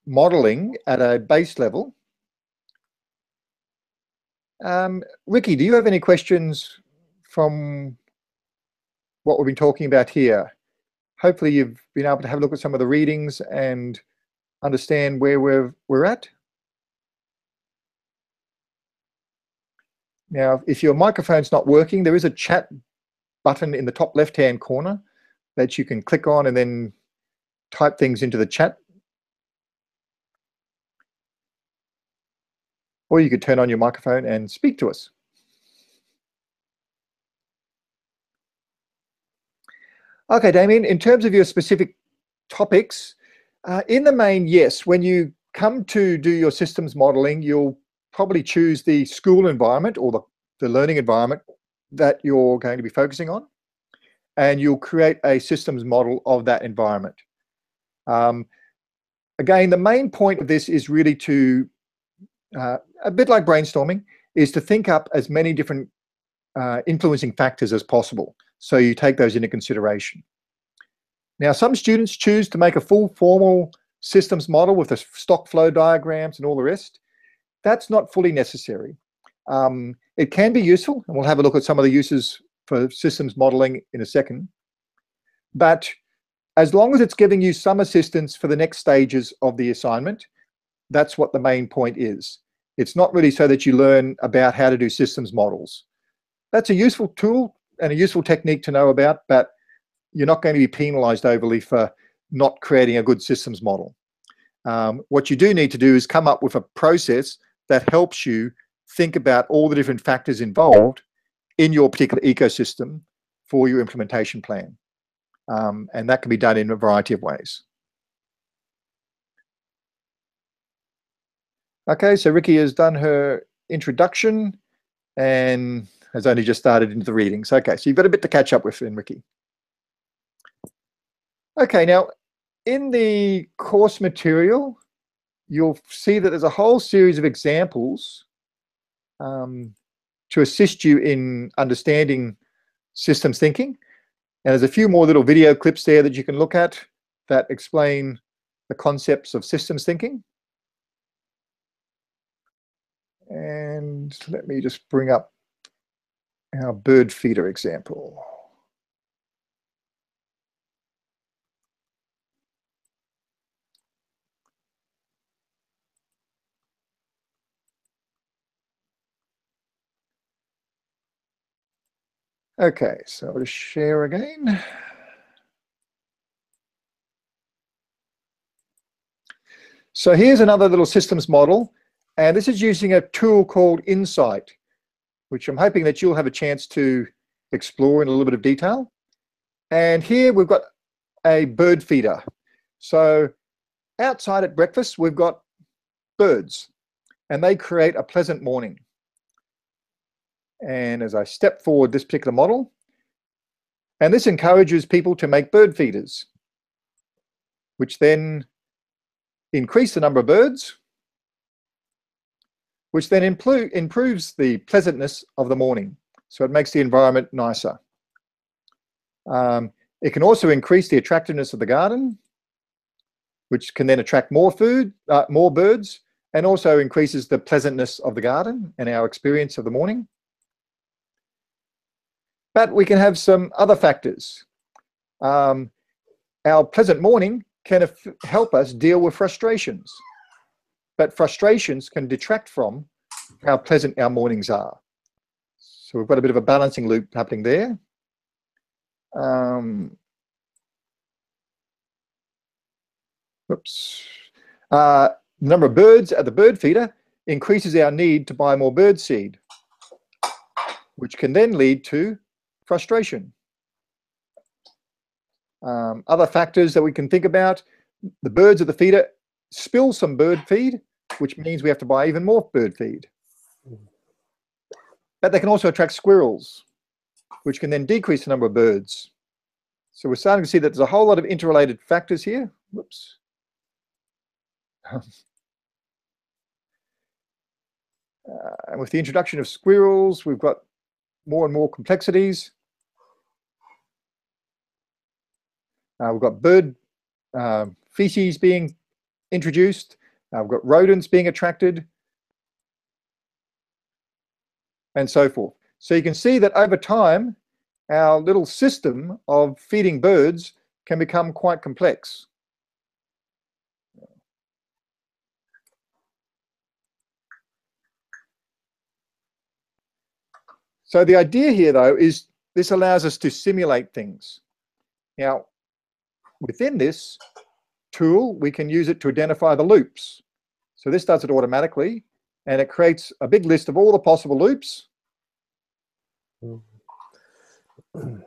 modeling at a base level. Ricky, do you have any questions from what we've been talking about here? Hopefully you've been able to have a look at some of the readings and understand where we're at. Now, if your microphone's not working, there is a chat button in the top left-hand corner that you can click on and then type things into the chat. Or you could turn on your microphone and speak to us. Okay, Damien, in terms of your specific topics, in the main, yes, when you come to do your systems modeling, you'll probably choose the school environment or the learning environment that you're going to be focusing on, and you'll create a systems model of that environment. Again, the main point of this is really to, a bit like brainstorming, is to think up as many different influencing factors as possible. So you take those into consideration. Now, some students choose to make a full formal systems model with the stock flow diagrams and all the rest. That's not fully necessary. It can be useful, and we'll have a look at some of the uses for systems modeling in a second. But as long as it's giving you some assistance for the next stages of the assignment, that's what the main point is. It's not really so that you learn about how to do systems models. That's a useful tool and a useful technique to know about, but you're not going to be penalized overly for not creating a good systems model. What you do need to do is come up with a process that helps you think about all the different factors involved in your particular ecosystem for your implementation plan. And that can be done in a variety of ways. Okay, so Ricky has done her introduction and has only just started into the readings. Okay, so you've got a bit to catch up with in Ricky. Okay, now in the course material, you'll see that there's a whole series of examples to assist you in understanding systems thinking. And there's a few more little video clips there that you can look at that explain the concepts of systems thinking. And let me just bring up our bird feeder example. Okay, so I'll just share again. So here's another little systems model, and this is using a tool called Insight, which I'm hoping that you'll have a chance to explore in a little bit of detail. And here we've got a bird feeder. So outside at breakfast, we've got birds, and they create a pleasant morning. And as I step forward this particular model, and this encourages people to make bird feeders, which then increase the number of birds, which then improves the pleasantness of the morning. So it makes the environment nicer. It can also increase the attractiveness of the garden, which can then attract more food, more birds, and also increases the pleasantness of the garden and our experience of the morning. But we can have some other factors. Our pleasant morning can help us deal with frustrations, but frustrations can detract from how pleasant our mornings are. So we've got a bit of a balancing loop happening there. The number of birds at the bird feeder increases our need to buy more bird seed, which can then lead to frustration. Other factors that we can think about, the birds at the feeder spill some bird feed, which means we have to buy even more bird feed. But they can also attract squirrels, which can then decrease the number of birds. So we're starting to see that there's a whole lot of interrelated factors here. Whoops. And with the introduction of squirrels, we've got more and more complexities. We've got bird feces being introduced. We've got rodents being attracted, and so forth. So you can see that over time, our little system of feeding birds can become quite complex. So the idea here, though, is this allows us to simulate things. Now, within this tool, we can use it to identify the loops. So this does it automatically, and it creates a big list of all the possible loops. And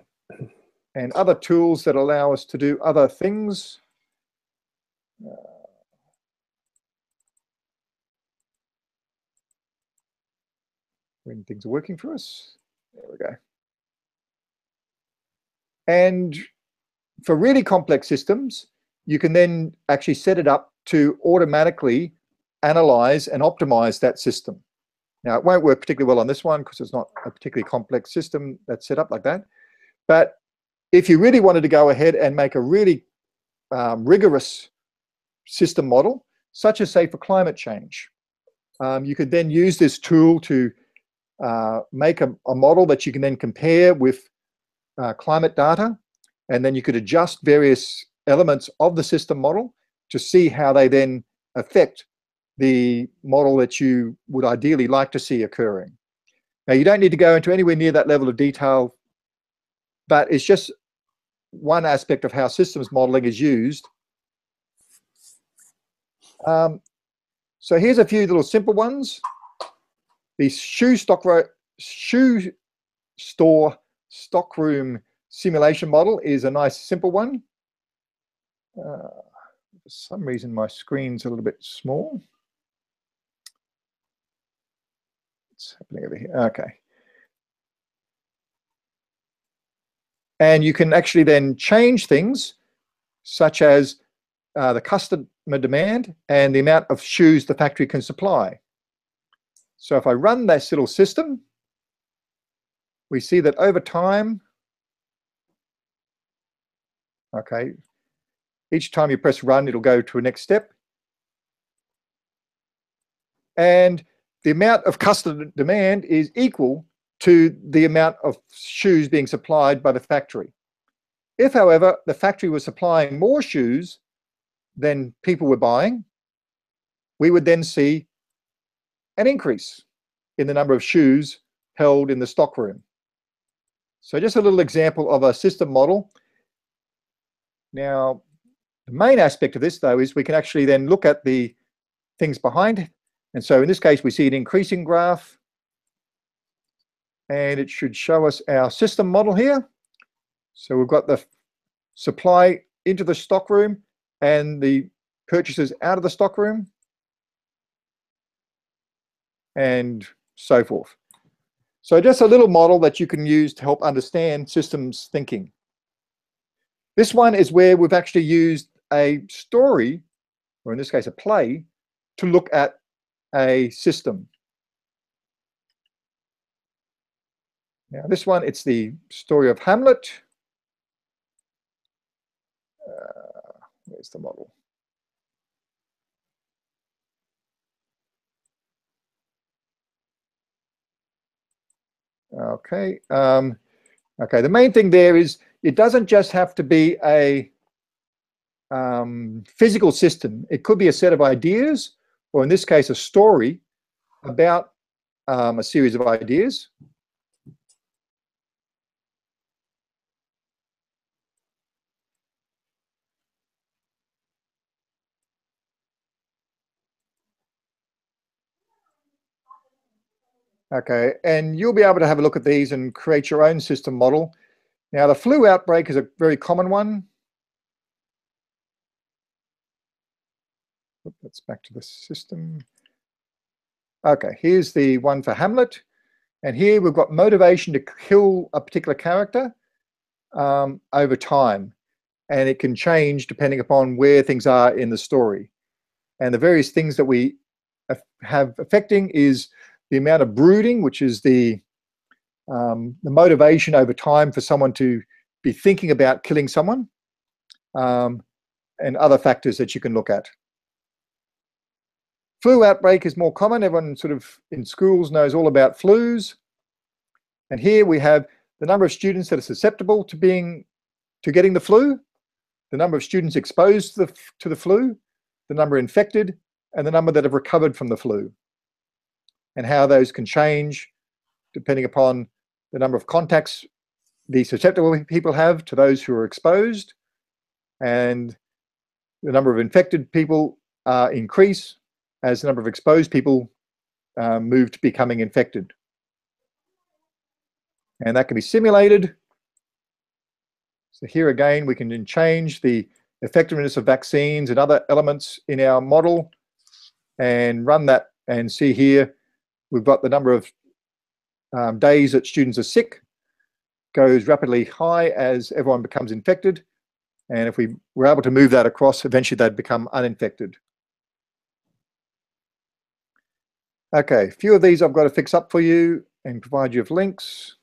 other tools that allow us to do other things. When things are working for us, there we go. And for really complex systems, you can then actually set it up to automatically analyze and optimize that system. Now, it won't work particularly well on this one because it's not a particularly complex system that's set up like that. But if you really wanted to go ahead and make a really rigorous system model, such as, say, for climate change, you could then use this tool to make a model that you can then compare with climate data, and then you could adjust various elements of the system model to see how they then affect the model that you would ideally like to see occurring. Now, you don't need to go into anywhere near that level of detail, but it's just one aspect of how systems modeling is used. So here's a few little simple ones. The shoe store stockroom simulation model is a nice simple one. For some reason, my screen's a little bit small. What's happening over here? Okay. And you can actually then change things, such as the customer demand and the amount of shoes the factory can supply. So if I run this little system, we see that over time, okay, each time you press run, it'll go to a next step. And the amount of customer demand is equal to the amount of shoes being supplied by the factory. If, however, the factory was supplying more shoes than people were buying, we would then see an increase in the number of shoes held in the stockroom. So just a little example of a system model. Now, the main aspect of this, though, is we can actually then look at the things behind it. And so in this case, we see an increasing graph. And it should show us our system model here. So we've got the supply into the stockroom and the purchases out of the stockroom and so forth. So just a little model that you can use to help understand systems thinking. This one is where we've actually used a story, or in this case a play, to look at a system. Now this one, it's the story of Hamlet. Where's the model? Okay. Okay, the main thing there is it doesn't just have to be a physical system. It could be a set of ideas, or in this case, a story about a series of ideas. Okay, and you'll be able to have a look at these and create your own system model. Now, the flu outbreak is a very common one. Oop, that's back to the system. Okay, here's the one for Hamlet. And here we've got motivation to kill a particular character over time. And it can change depending upon where things are in the story. And the various things that we have affecting is the amount of brooding, which is the motivation over time for someone to be thinking about killing someone, and other factors that you can look at. Flu outbreak is more common. Everyone sort of in schools knows all about flus. And here we have the number of students that are susceptible to getting the flu, the number of students exposed to the flu, the number infected, and the number that have recovered from the flu, and how those can change depending upon the number of contacts the susceptible people have to those who are exposed, and the number of infected people increase as the number of exposed people move to becoming infected. And that can be simulated. So here again, we can then change the effectiveness of vaccines and other elements in our model and run that, and see here we've got the number of days that students are sick goes rapidly high as everyone becomes infected, and if we were able to move that across, eventually they'd become uninfected. Okay, a few of these I've got to fix up for you and provide you with links.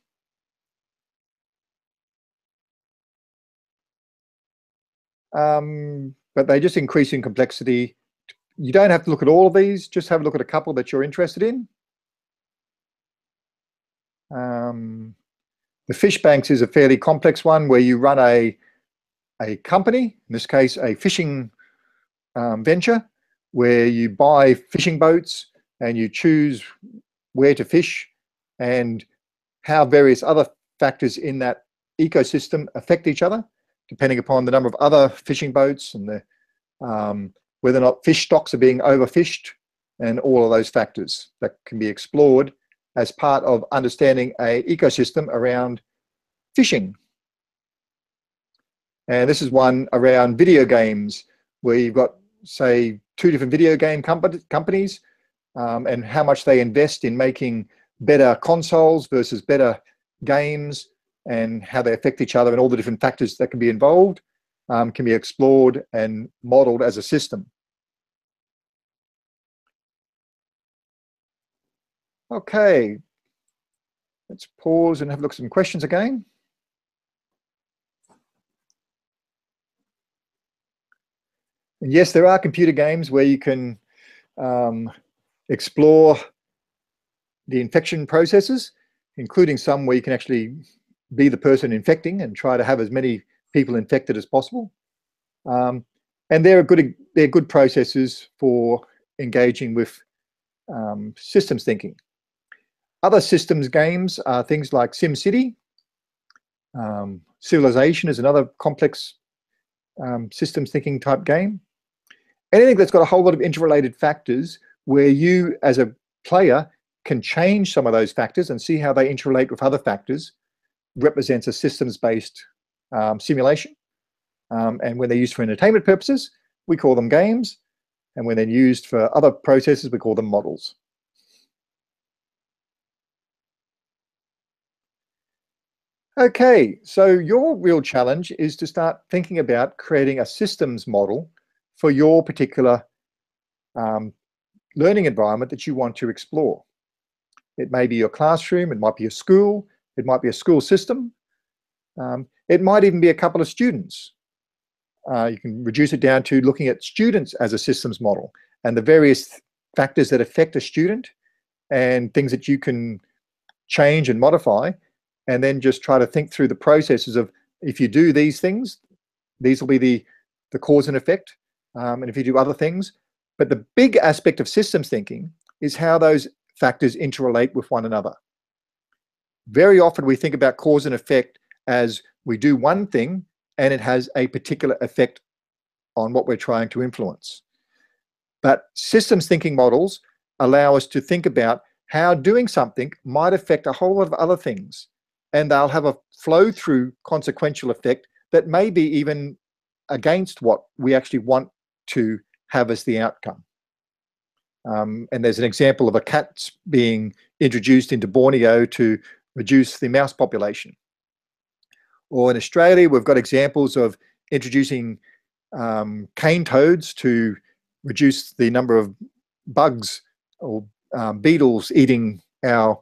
But they just increase in complexity. You don't have to look at all of these, just have a look at a couple that you're interested in. The fish banks is a fairly complex one where you run a company, in this case a fishing venture, where you buy fishing boats and you choose where to fish and how various other factors in that ecosystem affect each other, depending upon the number of other fishing boats and the, whether or not fish stocks are being overfished, and all of those factors that can be explored as part of understanding an ecosystem around fishing. And this is one around video games where you've got, say, two different video game companies and how much they invest in making better consoles versus better games, and how they affect each other, and all the different factors that can be involved can be explored and modeled as a system. Okay, let's pause and have a look at some questions again. And yes, there are computer games where you can explore the infection processes, including some where you can actually be the person infecting and try to have as many people infected as possible. And they're good processes for engaging with systems thinking. Other systems games are things like SimCity. Civilization is another complex systems thinking type game. Anything that's got a whole lot of interrelated factors where you as a player can change some of those factors and see how they interrelate with other factors represents a systems-based simulation, and when they're used for entertainment purposes we call them games, and when they're used for other processes we call them models. Okay, so your real challenge is to start thinking about creating a systems model for your particular learning environment that you want to explore. It may be your classroom, it might be your school, it might be a school system. It might even be a couple of students. You can reduce it down to looking at students as a systems model and the various factors that affect a student and things that you can change and modify, and then just try to think through the processes of, if you do these things, these will be the cause and effect, and if you do other things. But the big aspect of systems thinking is how those factors interrelate with one another. Very often we think about cause and effect as we do one thing and it has a particular effect on what we're trying to influence. But systems thinking models allow us to think about how doing something might affect a whole lot of other things, and they'll have a flow through consequential effect that may be even against what we actually want to have as the outcome. And there's an example of a cat being introduced into Borneo to reduce the mouse population. Or in Australia, we've got examples of introducing cane toads to reduce the number of bugs or beetles eating our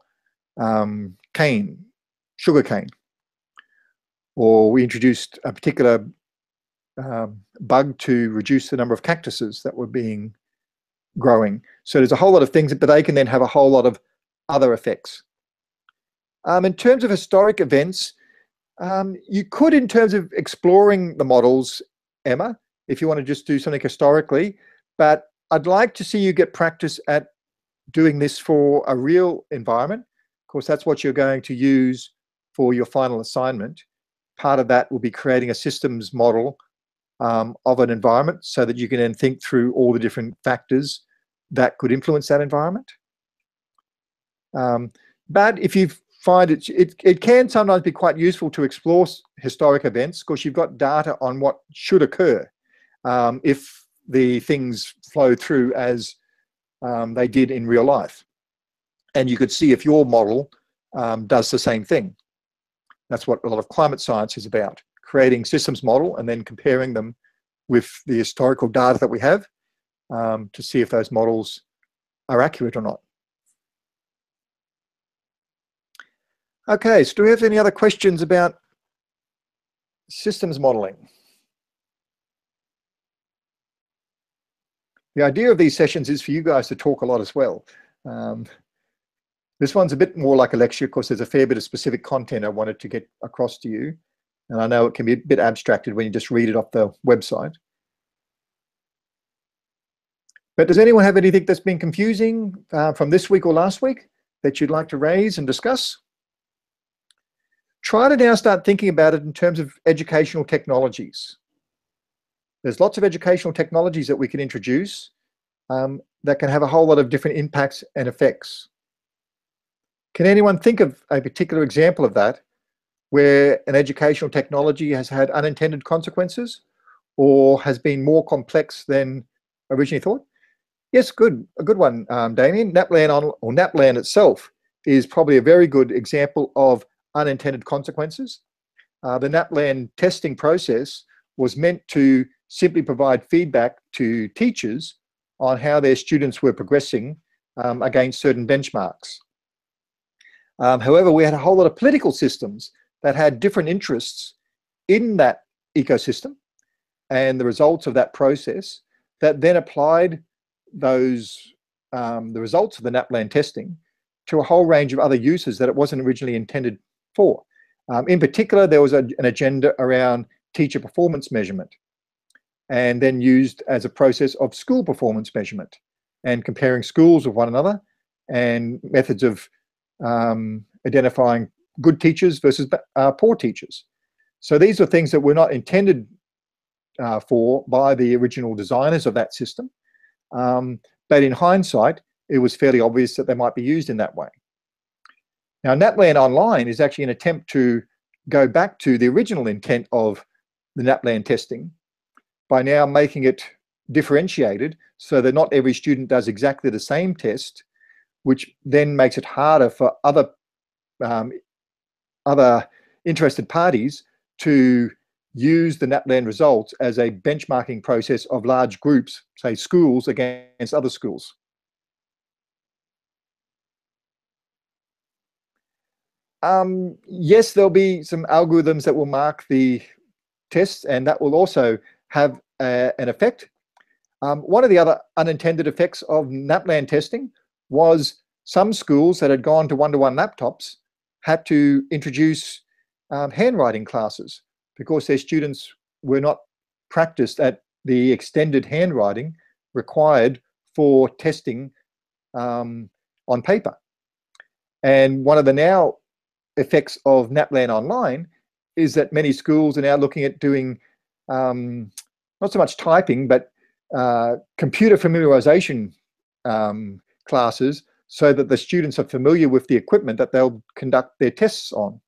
sugar cane. Or we introduced a particular bug to reduce the number of cactuses that were being growing. So there's a whole lot of things, but they can then have a whole lot of other effects. In terms of historic events, you could, in terms of exploring the models, Emma, if you want to just do something historically, but I'd like to see you get practice at doing this for a real environment. Of course, that's what you're going to use for your final assignment, part of that will be creating a systems model of an environment so that you can then think through all the different factors that could influence that environment. But if you find it can sometimes be quite useful to explore historic events, because you've got data on what should occur if the things flow through as they did in real life. And you could see if your model does the same thing. That's what a lot of climate science is about, creating systems model and then comparing them with the historical data that we have to see if those models are accurate or not. Okay, so do we have any other questions about systems modeling? The idea of these sessions is for you guys to talk a lot as well. This one's a bit more like a lecture because there's a fair bit of specific content I wanted to get across to you. And I know it can be a bit abstracted when you just read it off the website. But does anyone have anything that's been confusing from this week or last week that you'd like to raise and discuss? Try to now start thinking about it in terms of educational technologies. There's lots of educational technologies that we can introduce that can have a whole lot of different impacts and effects. Can anyone think of a particular example of that where an educational technology has had unintended consequences or has been more complex than originally thought? Yes, good, a good one, Damien. NAPLAN itself is probably a very good example of unintended consequences. The NAPLAN testing process was meant to simply provide feedback to teachers on how their students were progressing against certain benchmarks. However, we had a whole lot of political systems that had different interests in that ecosystem and the results of that process that then applied those, the results of the NAPLAN testing to a whole range of other uses that it wasn't originally intended for. In particular, there was an agenda around teacher performance measurement and then used as a process of school performance measurement and comparing schools with one another and methods of identifying good teachers versus poor teachers. So these are things that were not intended for by the original designers of that system. But in hindsight, it was fairly obvious that they might be used in that way. Now, NAPLAN Online is actually an attempt to go back to the original intent of the NAPLAN testing by now making it differentiated so that not every student does exactly the same test, which then makes it harder for other interested parties to use the NAPLAN results as a benchmarking process of large groups, say schools against other schools. Yes, there'll be some algorithms that will mark the tests, and that will also have an effect. One of the other unintended effects of NAPLAN testing was some schools that had gone to one-to-one laptops had to introduce handwriting classes because their students were not practiced at the extended handwriting required for testing on paper. And one of the now effects of NAPLAN Online is that many schools are now looking at doing not so much typing, but computer familiarization classes so that the students are familiar with the equipment that they'll conduct their tests on.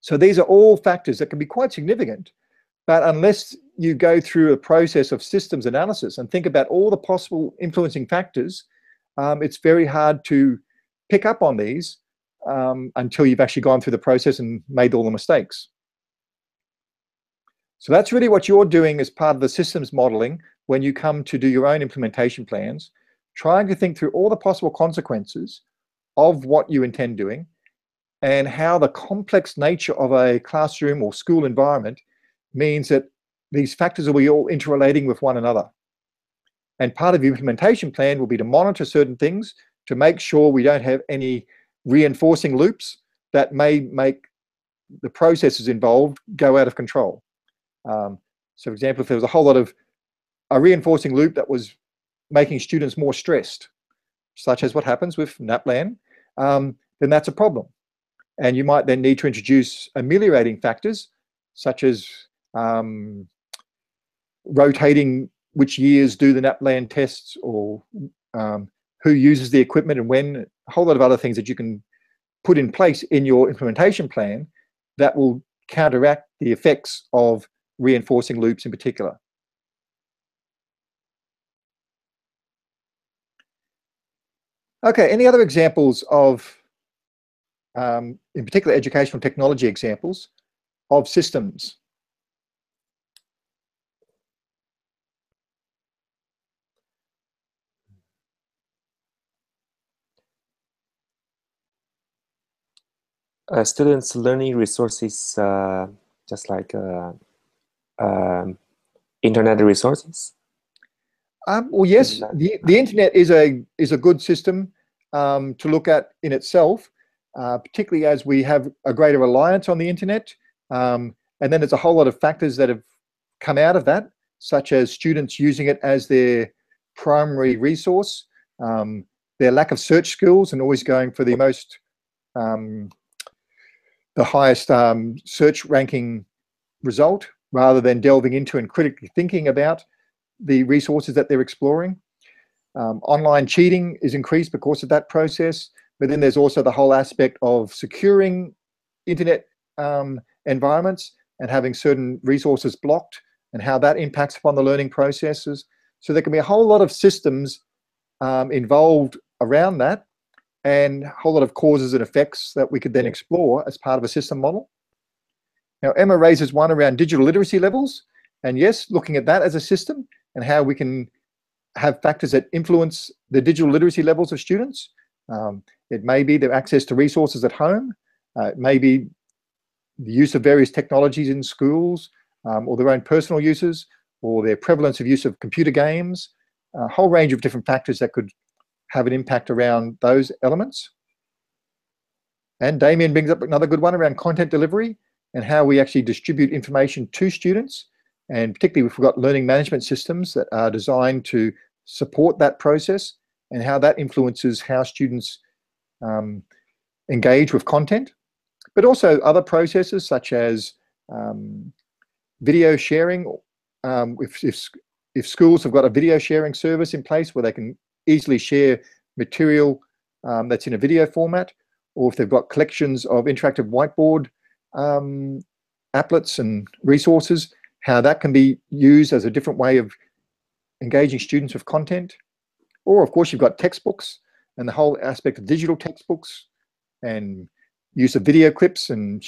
So these are all factors that can be quite significant, but unless you go through a process of systems analysis and think about all the possible influencing factors, it's very hard to pick up on these until you've actually gone through the process and made all the mistakes. So that's really what you're doing as part of the systems modeling when you come to do your own implementation plans, trying to think through all the possible consequences of what you intend doing and how the complex nature of a classroom or school environment means that these factors will be all interrelating with one another. And part of the implementation plan will be to monitor certain things to make sure we don't have any reinforcing loops that may make the processes involved go out of control. So, for example, if there was a whole lot of a reinforcing loop that was making students more stressed, such as what happens with NAPLAN, then that's a problem. And you might then need to introduce ameliorating factors, such as rotating which years do the NAPLAN tests, or who uses the equipment and when, a whole lot of other things that you can put in place in your implementation plan that will counteract the effects of reinforcing loops in particular. Okay, any other examples of, in particular educational technology examples, of systems? Students learning resources, just like internet resources. Well, yes, the internet is a good system to look at in itself, particularly as we have a greater reliance on the internet. And then there's a whole lot of factors that have come out of that, such as students using it as their primary resource, their lack of search skills, and always going for the most the highest search ranking result, rather than delving into and critically thinking about the resources that they're exploring. Online cheating is increased because of that process, but then there's also the whole aspect of securing internet environments and having certain resources blocked, and how that impacts upon the learning processes. So there can be a whole lot of systems involved around that, and a whole lot of causes and effects that we could then explore as part of a system model. Now, Emma raises one around digital literacy levels, and yes, looking at that as a system and how we can have factors that influence the digital literacy levels of students. It may be their access to resources at home, it may be the use of various technologies in schools, or their own personal uses, or their prevalence of use of computer games, a whole range of different factors that could have an impact around those elements. And Damien brings up another good one around content delivery and how we actually distribute information to students, and particularly we've got learning management systems that are designed to support that process, and how that influences how students engage with content, but also other processes such as video sharing. If schools have got a video sharing service in place where they can easily share material that's in a video format, or if they've got collections of interactive whiteboard applets and resources, how that can be used as a different way of engaging students with content. Or of course you've got textbooks and the whole aspect of digital textbooks and use of video clips and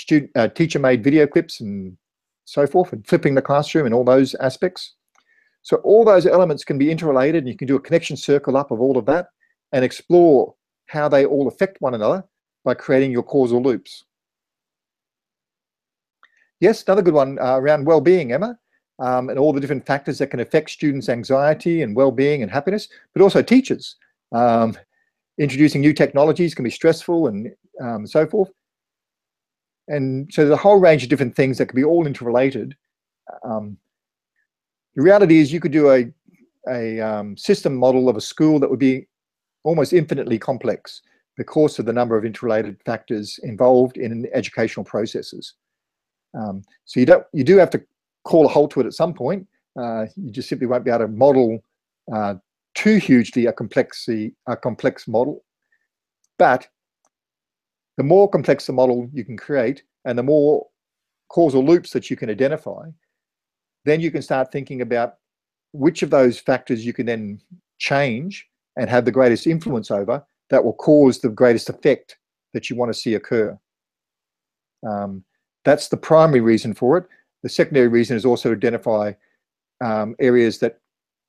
teacher-made video clips and so forth, and flipping the classroom and all those aspects. So all those elements can be interrelated, and you can do a connection circle up of all of that and explore how they all affect one another by creating your causal loops. Yes, another good one around well-being, Emma, and all the different factors that can affect students' anxiety and well-being and happiness, but also teachers. Introducing new technologies can be stressful and so forth. And so there's a whole range of different things that can be all interrelated. The reality is you could do a system model of a school that would be almost infinitely complex because of the number of interrelated factors involved in educational processes. So you do have to call a halt to it at some point. You just simply won't be able to model too hugely a complex model. But the more complex the model you can create, and the more causal loops that you can identify, then you can start thinking about which of those factors you can then change and have the greatest influence over, that will cause the greatest effect that you want to see occur. That's the primary reason for it. The secondary reason is also to identify areas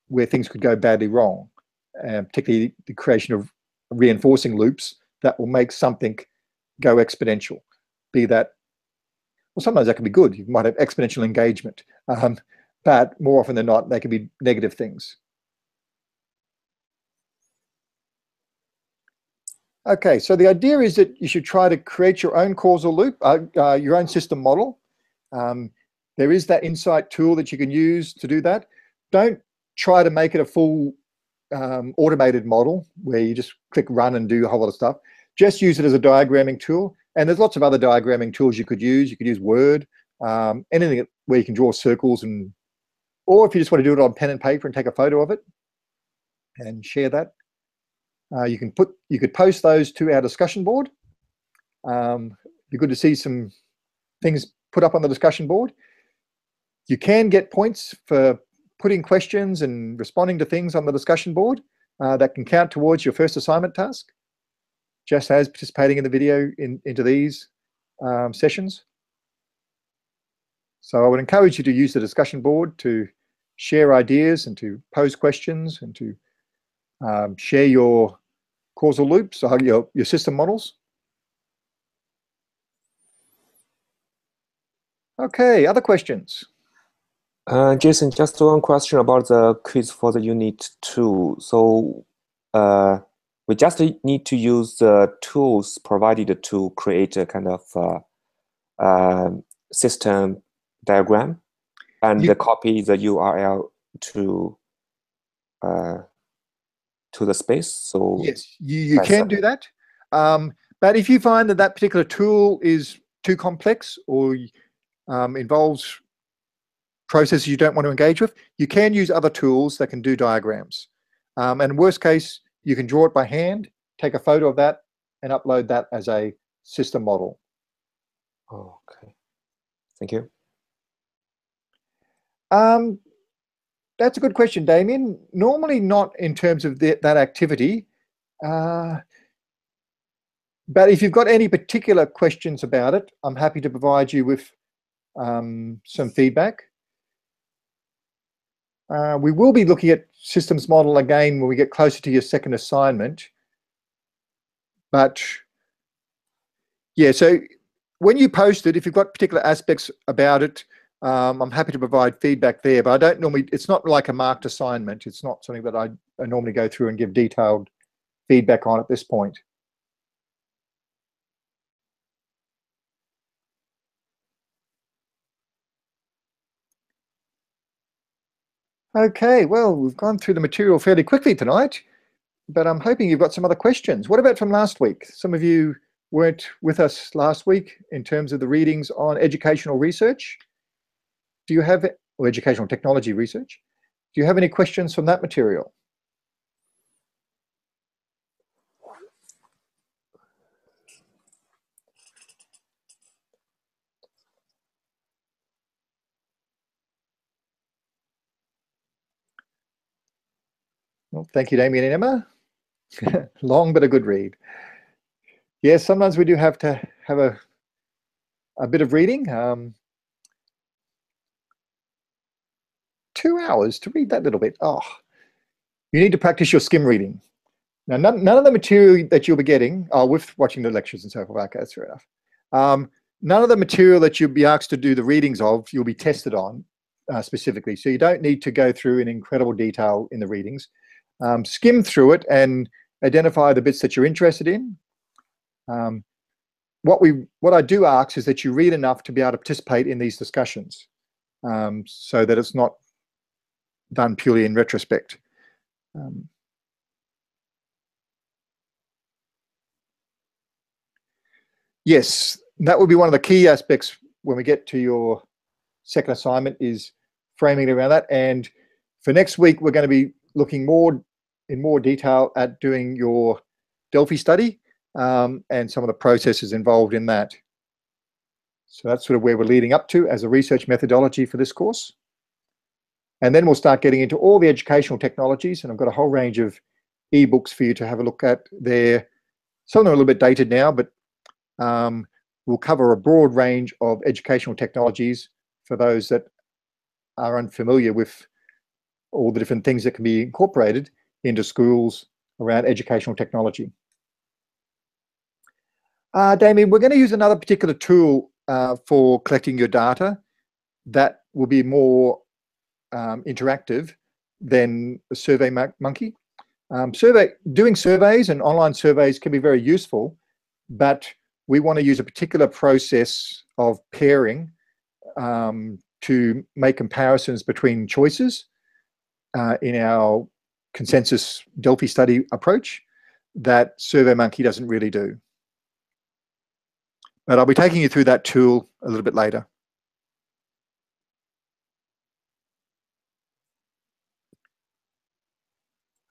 where things could go badly wrong, particularly the creation of reinforcing loops that will make something go exponential, be that. Well, sometimes that can be good. You might have exponential engagement, but more often than not, they can be negative things. Okay, so the idea is that you should try to create your own causal loop, your own system model. There is that Insight tool that you can use to do that. Don't try to make it a full automated model where you just click run and do a whole lot of stuff. Just use it as a diagramming tool. And there's lots of other diagramming tools you could use. You could use Word, anything where you can draw circles, and, or if you just want to do it on pen and paper and take a photo of it and share that. You could post those to our discussion board. It'd be good to see some things put up on the discussion board. You can get points for putting questions and responding to things on the discussion board. That can count towards your first assignment task, just as participating in the video into these sessions. So I would encourage you to use the discussion board to share ideas and to pose questions and to share your causal loops, or your system models. Okay, other questions? Jason, just one question about the quiz for the Unit 2. So we just need to use the tools provided to create a kind of system diagram, and copy the URL to the space. So yes, you can do that. But if you find that that particular tool is too complex or involves processes you don't want to engage with, you can use other tools that can do diagrams. And worst case, you can draw it by hand, take a photo of that, and upload that as a system model. Okay, thank you. That's a good question, Damien. Normally not in terms of that activity. But if you've got any particular questions about it, I'm happy to provide you with some feedback. We will be looking at systems model again when we get closer to your second assignment. But yeah, so when you post it, if you've got particular aspects about it, I'm happy to provide feedback there. But I don't normally, it's not like a marked assignment. It's not something that I normally go through and give detailed feedback on at this point. Okay, well, we've gone through the material fairly quickly tonight, but I'm hoping you've got some other questions. What about from last week? Some of you weren't with us last week in terms of the readings on educational research. Do you have, or educational technology research? Do you have any questions from that material? Well, thank you, Damien and Emma. Long but a good read. Yes, sometimes we do have to have a bit of reading. 2 hours to read that little bit. Oh, you need to practice your skim reading. Now, none of the material that you'll be getting, with watching the lectures and so forth, okay, that's fair enough. None of the material that you'll be asked to do the readings of, you'll be tested on specifically. So you don't need to go through in incredible detail in the readings. Skim through it and identify the bits that you're interested in. What I do ask is that you read enough to be able to participate in these discussions, so that it's not done purely in retrospect. Yes, that will be one of the key aspects when we get to your second assignment, is framing it around that. And for next week, we're going to be looking in more detail at doing your Delphi study and some of the processes involved in that. So that's sort of where we're leading up to as a research methodology for this course. And then we'll start getting into all the educational technologies, and I've got a whole range of ebooks for you to have a look at there. Some of them are a little bit dated now, but we'll cover a broad range of educational technologies for those that are unfamiliar with all the different things that can be incorporated into schools around educational technology. Damien, we're going to use another particular tool for collecting your data that will be more interactive than SurveyMonkey. Doing surveys and online surveys can be very useful, but we want to use a particular process of pairing to make comparisons between choices in our consensus Delphi study approach that SurveyMonkey doesn't really do. But I'll be taking you through that tool a little bit later.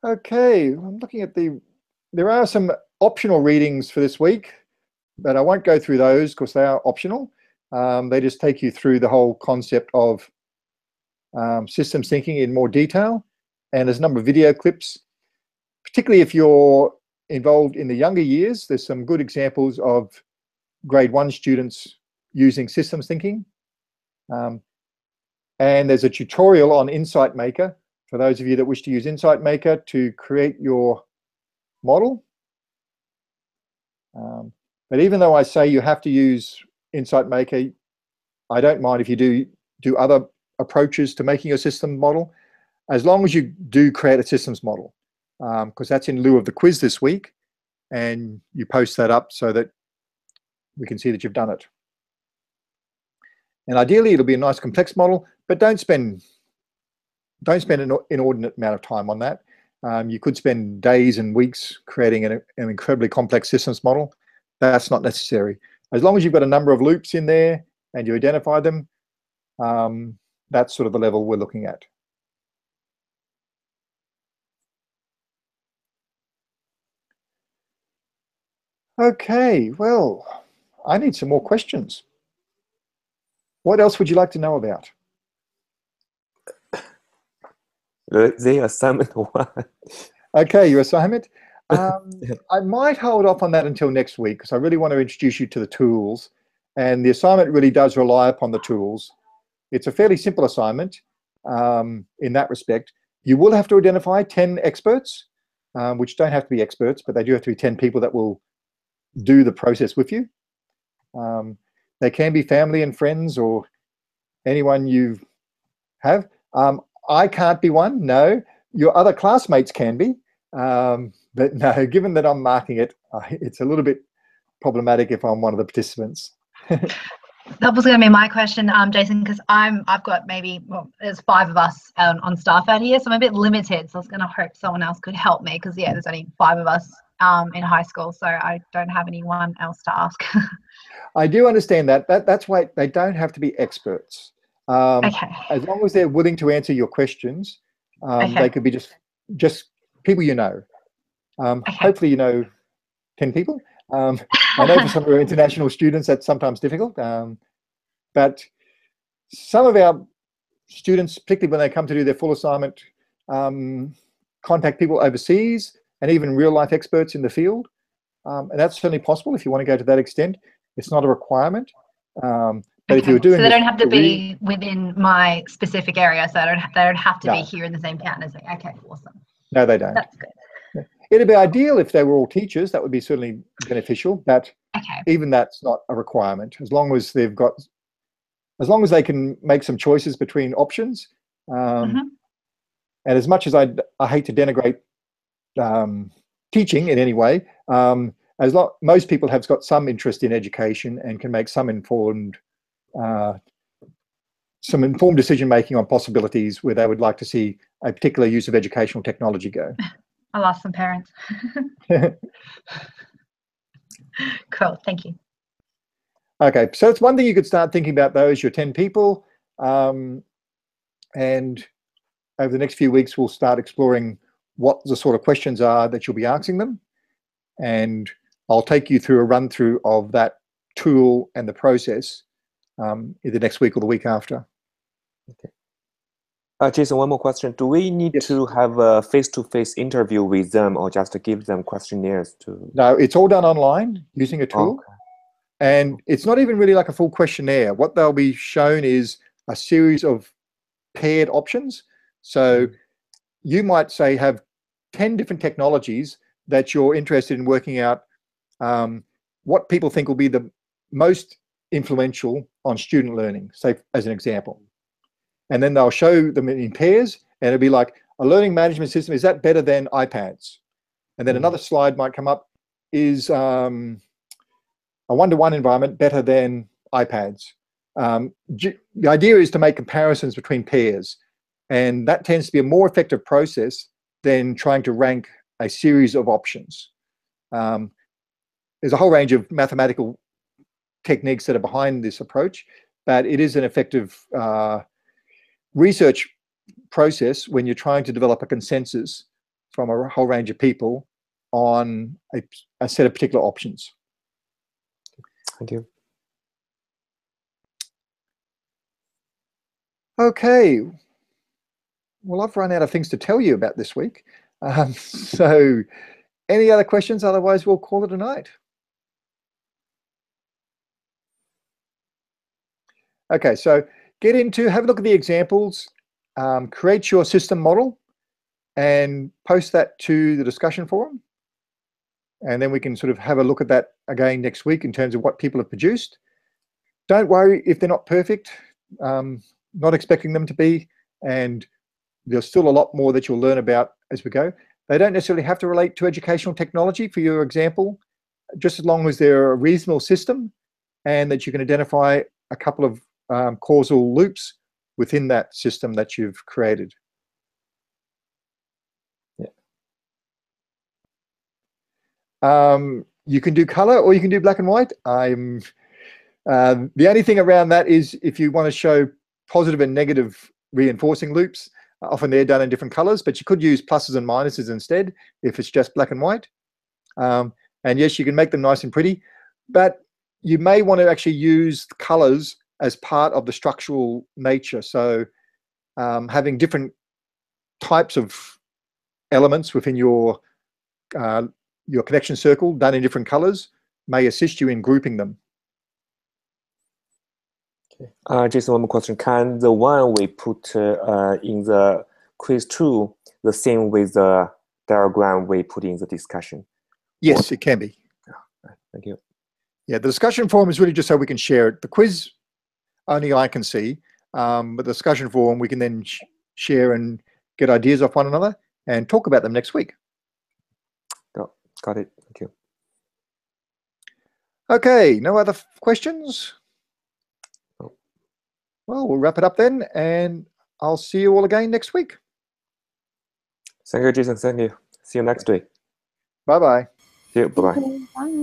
Okay, I'm looking at the, there are some optional readings for this week, but I won't go through those because they are optional. They just take you through the whole concept of systems thinking in more detail. And there's a number of video clips, particularly if you're involved in the younger years. There's some good examples of grade 1 students using systems thinking. And there's a tutorial on Insight Maker for those of you that wish to use Insight Maker to create your model. But even though I say you have to use Insight Maker, I don't mind if you do other approaches to making your system model, as long as you do create a systems model, because that's in lieu of the quiz this week, and you post that up so that we can see that you've done it. And ideally, it'll be a nice complex model, but don't spend an inordinate amount of time on that. You could spend days and weeks creating an incredibly complex systems model. That's not necessary. As long as you've got a number of loops in there and you identify them, that's sort of the level we're looking at. Okay, well, I need some more questions. What else would you like to know about? The assignment one. Okay, your assignment. I might hold off on that until next week because I really want to introduce you to the tools, and the assignment really does rely upon the tools. It's a fairly simple assignment in that respect. You will have to identify 10 experts, which don't have to be experts, but they do have to be 10 people that will do the process with you. They can be family and friends or anyone you have. I can't be one, no. Your other classmates can be, but no, given that I'm marking it, it's a little bit problematic if I'm one of the participants. That was going to be my question, Jason, because I've got maybe, well, there's 5 of us on staff out here, so I'm a bit limited, so I was going to hope someone else could help me, because yeah, there's only 5 of us in high school, so I don't have anyone else to ask. I do understand that. That's why they don't have to be experts. Okay. As long as they're willing to answer your questions, okay. They could be just people you know. Okay. Hopefully you know 10 people. I know for some of our international students that's sometimes difficult, but some of our students, particularly when they come to do their full assignment, contact people overseas and even real-life experts in the field, and that's certainly possible if you want to go to that extent. It's not a requirement. But okay. If you're doing so, they don't have to be within my specific area, so they don't have to be here in the same town as me. Okay, awesome. No, they don't. That's good. It'd be ideal if they were all teachers. That would be certainly beneficial, but okay. Even that's not a requirement. As long as they've got, as long as they can make some choices between options, and as much as I hate to denigrate teaching in any way, most people have got some interest in education and can make some informed decision making on possibilities where they would like to see a particular use of educational technology go. I lost some parents. Cool, thank you. Okay, so it's one thing you could start thinking about, those your 10 people, and over the next few weeks we'll start exploring what the sort of questions are that you'll be asking them, and I'll take you through a run through of that tool and the process either next week or the week after. Okay. Jason, one more question. Do we need to have a face-to-face interview with them, or just to give them questionnaires to? No, it's all done online using a tool. Okay. And it's not even really like a full questionnaire. What they'll be shown is a series of paired options. So you might say have 10 different technologies that you're interested in working out what people think will be the most influential on student learning, say as an example. And then they'll show them in pairs, and it'll be like, a learning management system, is that better than iPads? And then another slide might come up, is a one-to-one environment better than iPads? The idea is to make comparisons between pairs, and that tends to be a more effective process than trying to rank a series of options. There's a whole range of mathematical techniques that are behind this approach, but it is an effective research process when you're trying to develop a consensus from a whole range of people on a set of particular options. Thank you. Okay. Well, I've run out of things to tell you about this week. So any other questions? Otherwise, we'll call it a night. Okay, so get into, have a look at the examples, create your system model, and post that to the discussion forum. And then we can sort of have a look at that again next week in terms of what people have produced. Don't worry if they're not perfect, not expecting them to be, and there's still a lot more that you'll learn about as we go. They don't necessarily have to relate to educational technology for your example, just as long as they're a reasonable system and that you can identify a couple of causal loops within that system that you've created. Yeah. You can do color or you can do black and white. The only thing around that is if you want to show positive and negative reinforcing loops, often they're done in different colors, but you could use pluses and minuses instead if it's just black and white. And yes, you can make them nice and pretty, but you may want to actually use colors as part of the structural nature. So having different types of elements within your connection circle done in different colors may assist you in grouping them. Okay. Just one more question. Can the one we put in the quiz 2 the same with the diagram we put in the discussion? Yes, it can be. Thank you. Yeah, the discussion forum is really just so we can share it. The quiz, only I can see, but the discussion forum, we can then share and get ideas off one another and talk about them next week. Got it. Thank you. Okay, no other questions? Oh. Well, we'll wrap it up then, and I'll see you all again next week. Thank you, Jason. Thank you. See you next week. Bye-bye. See you. Bye-bye. Bye.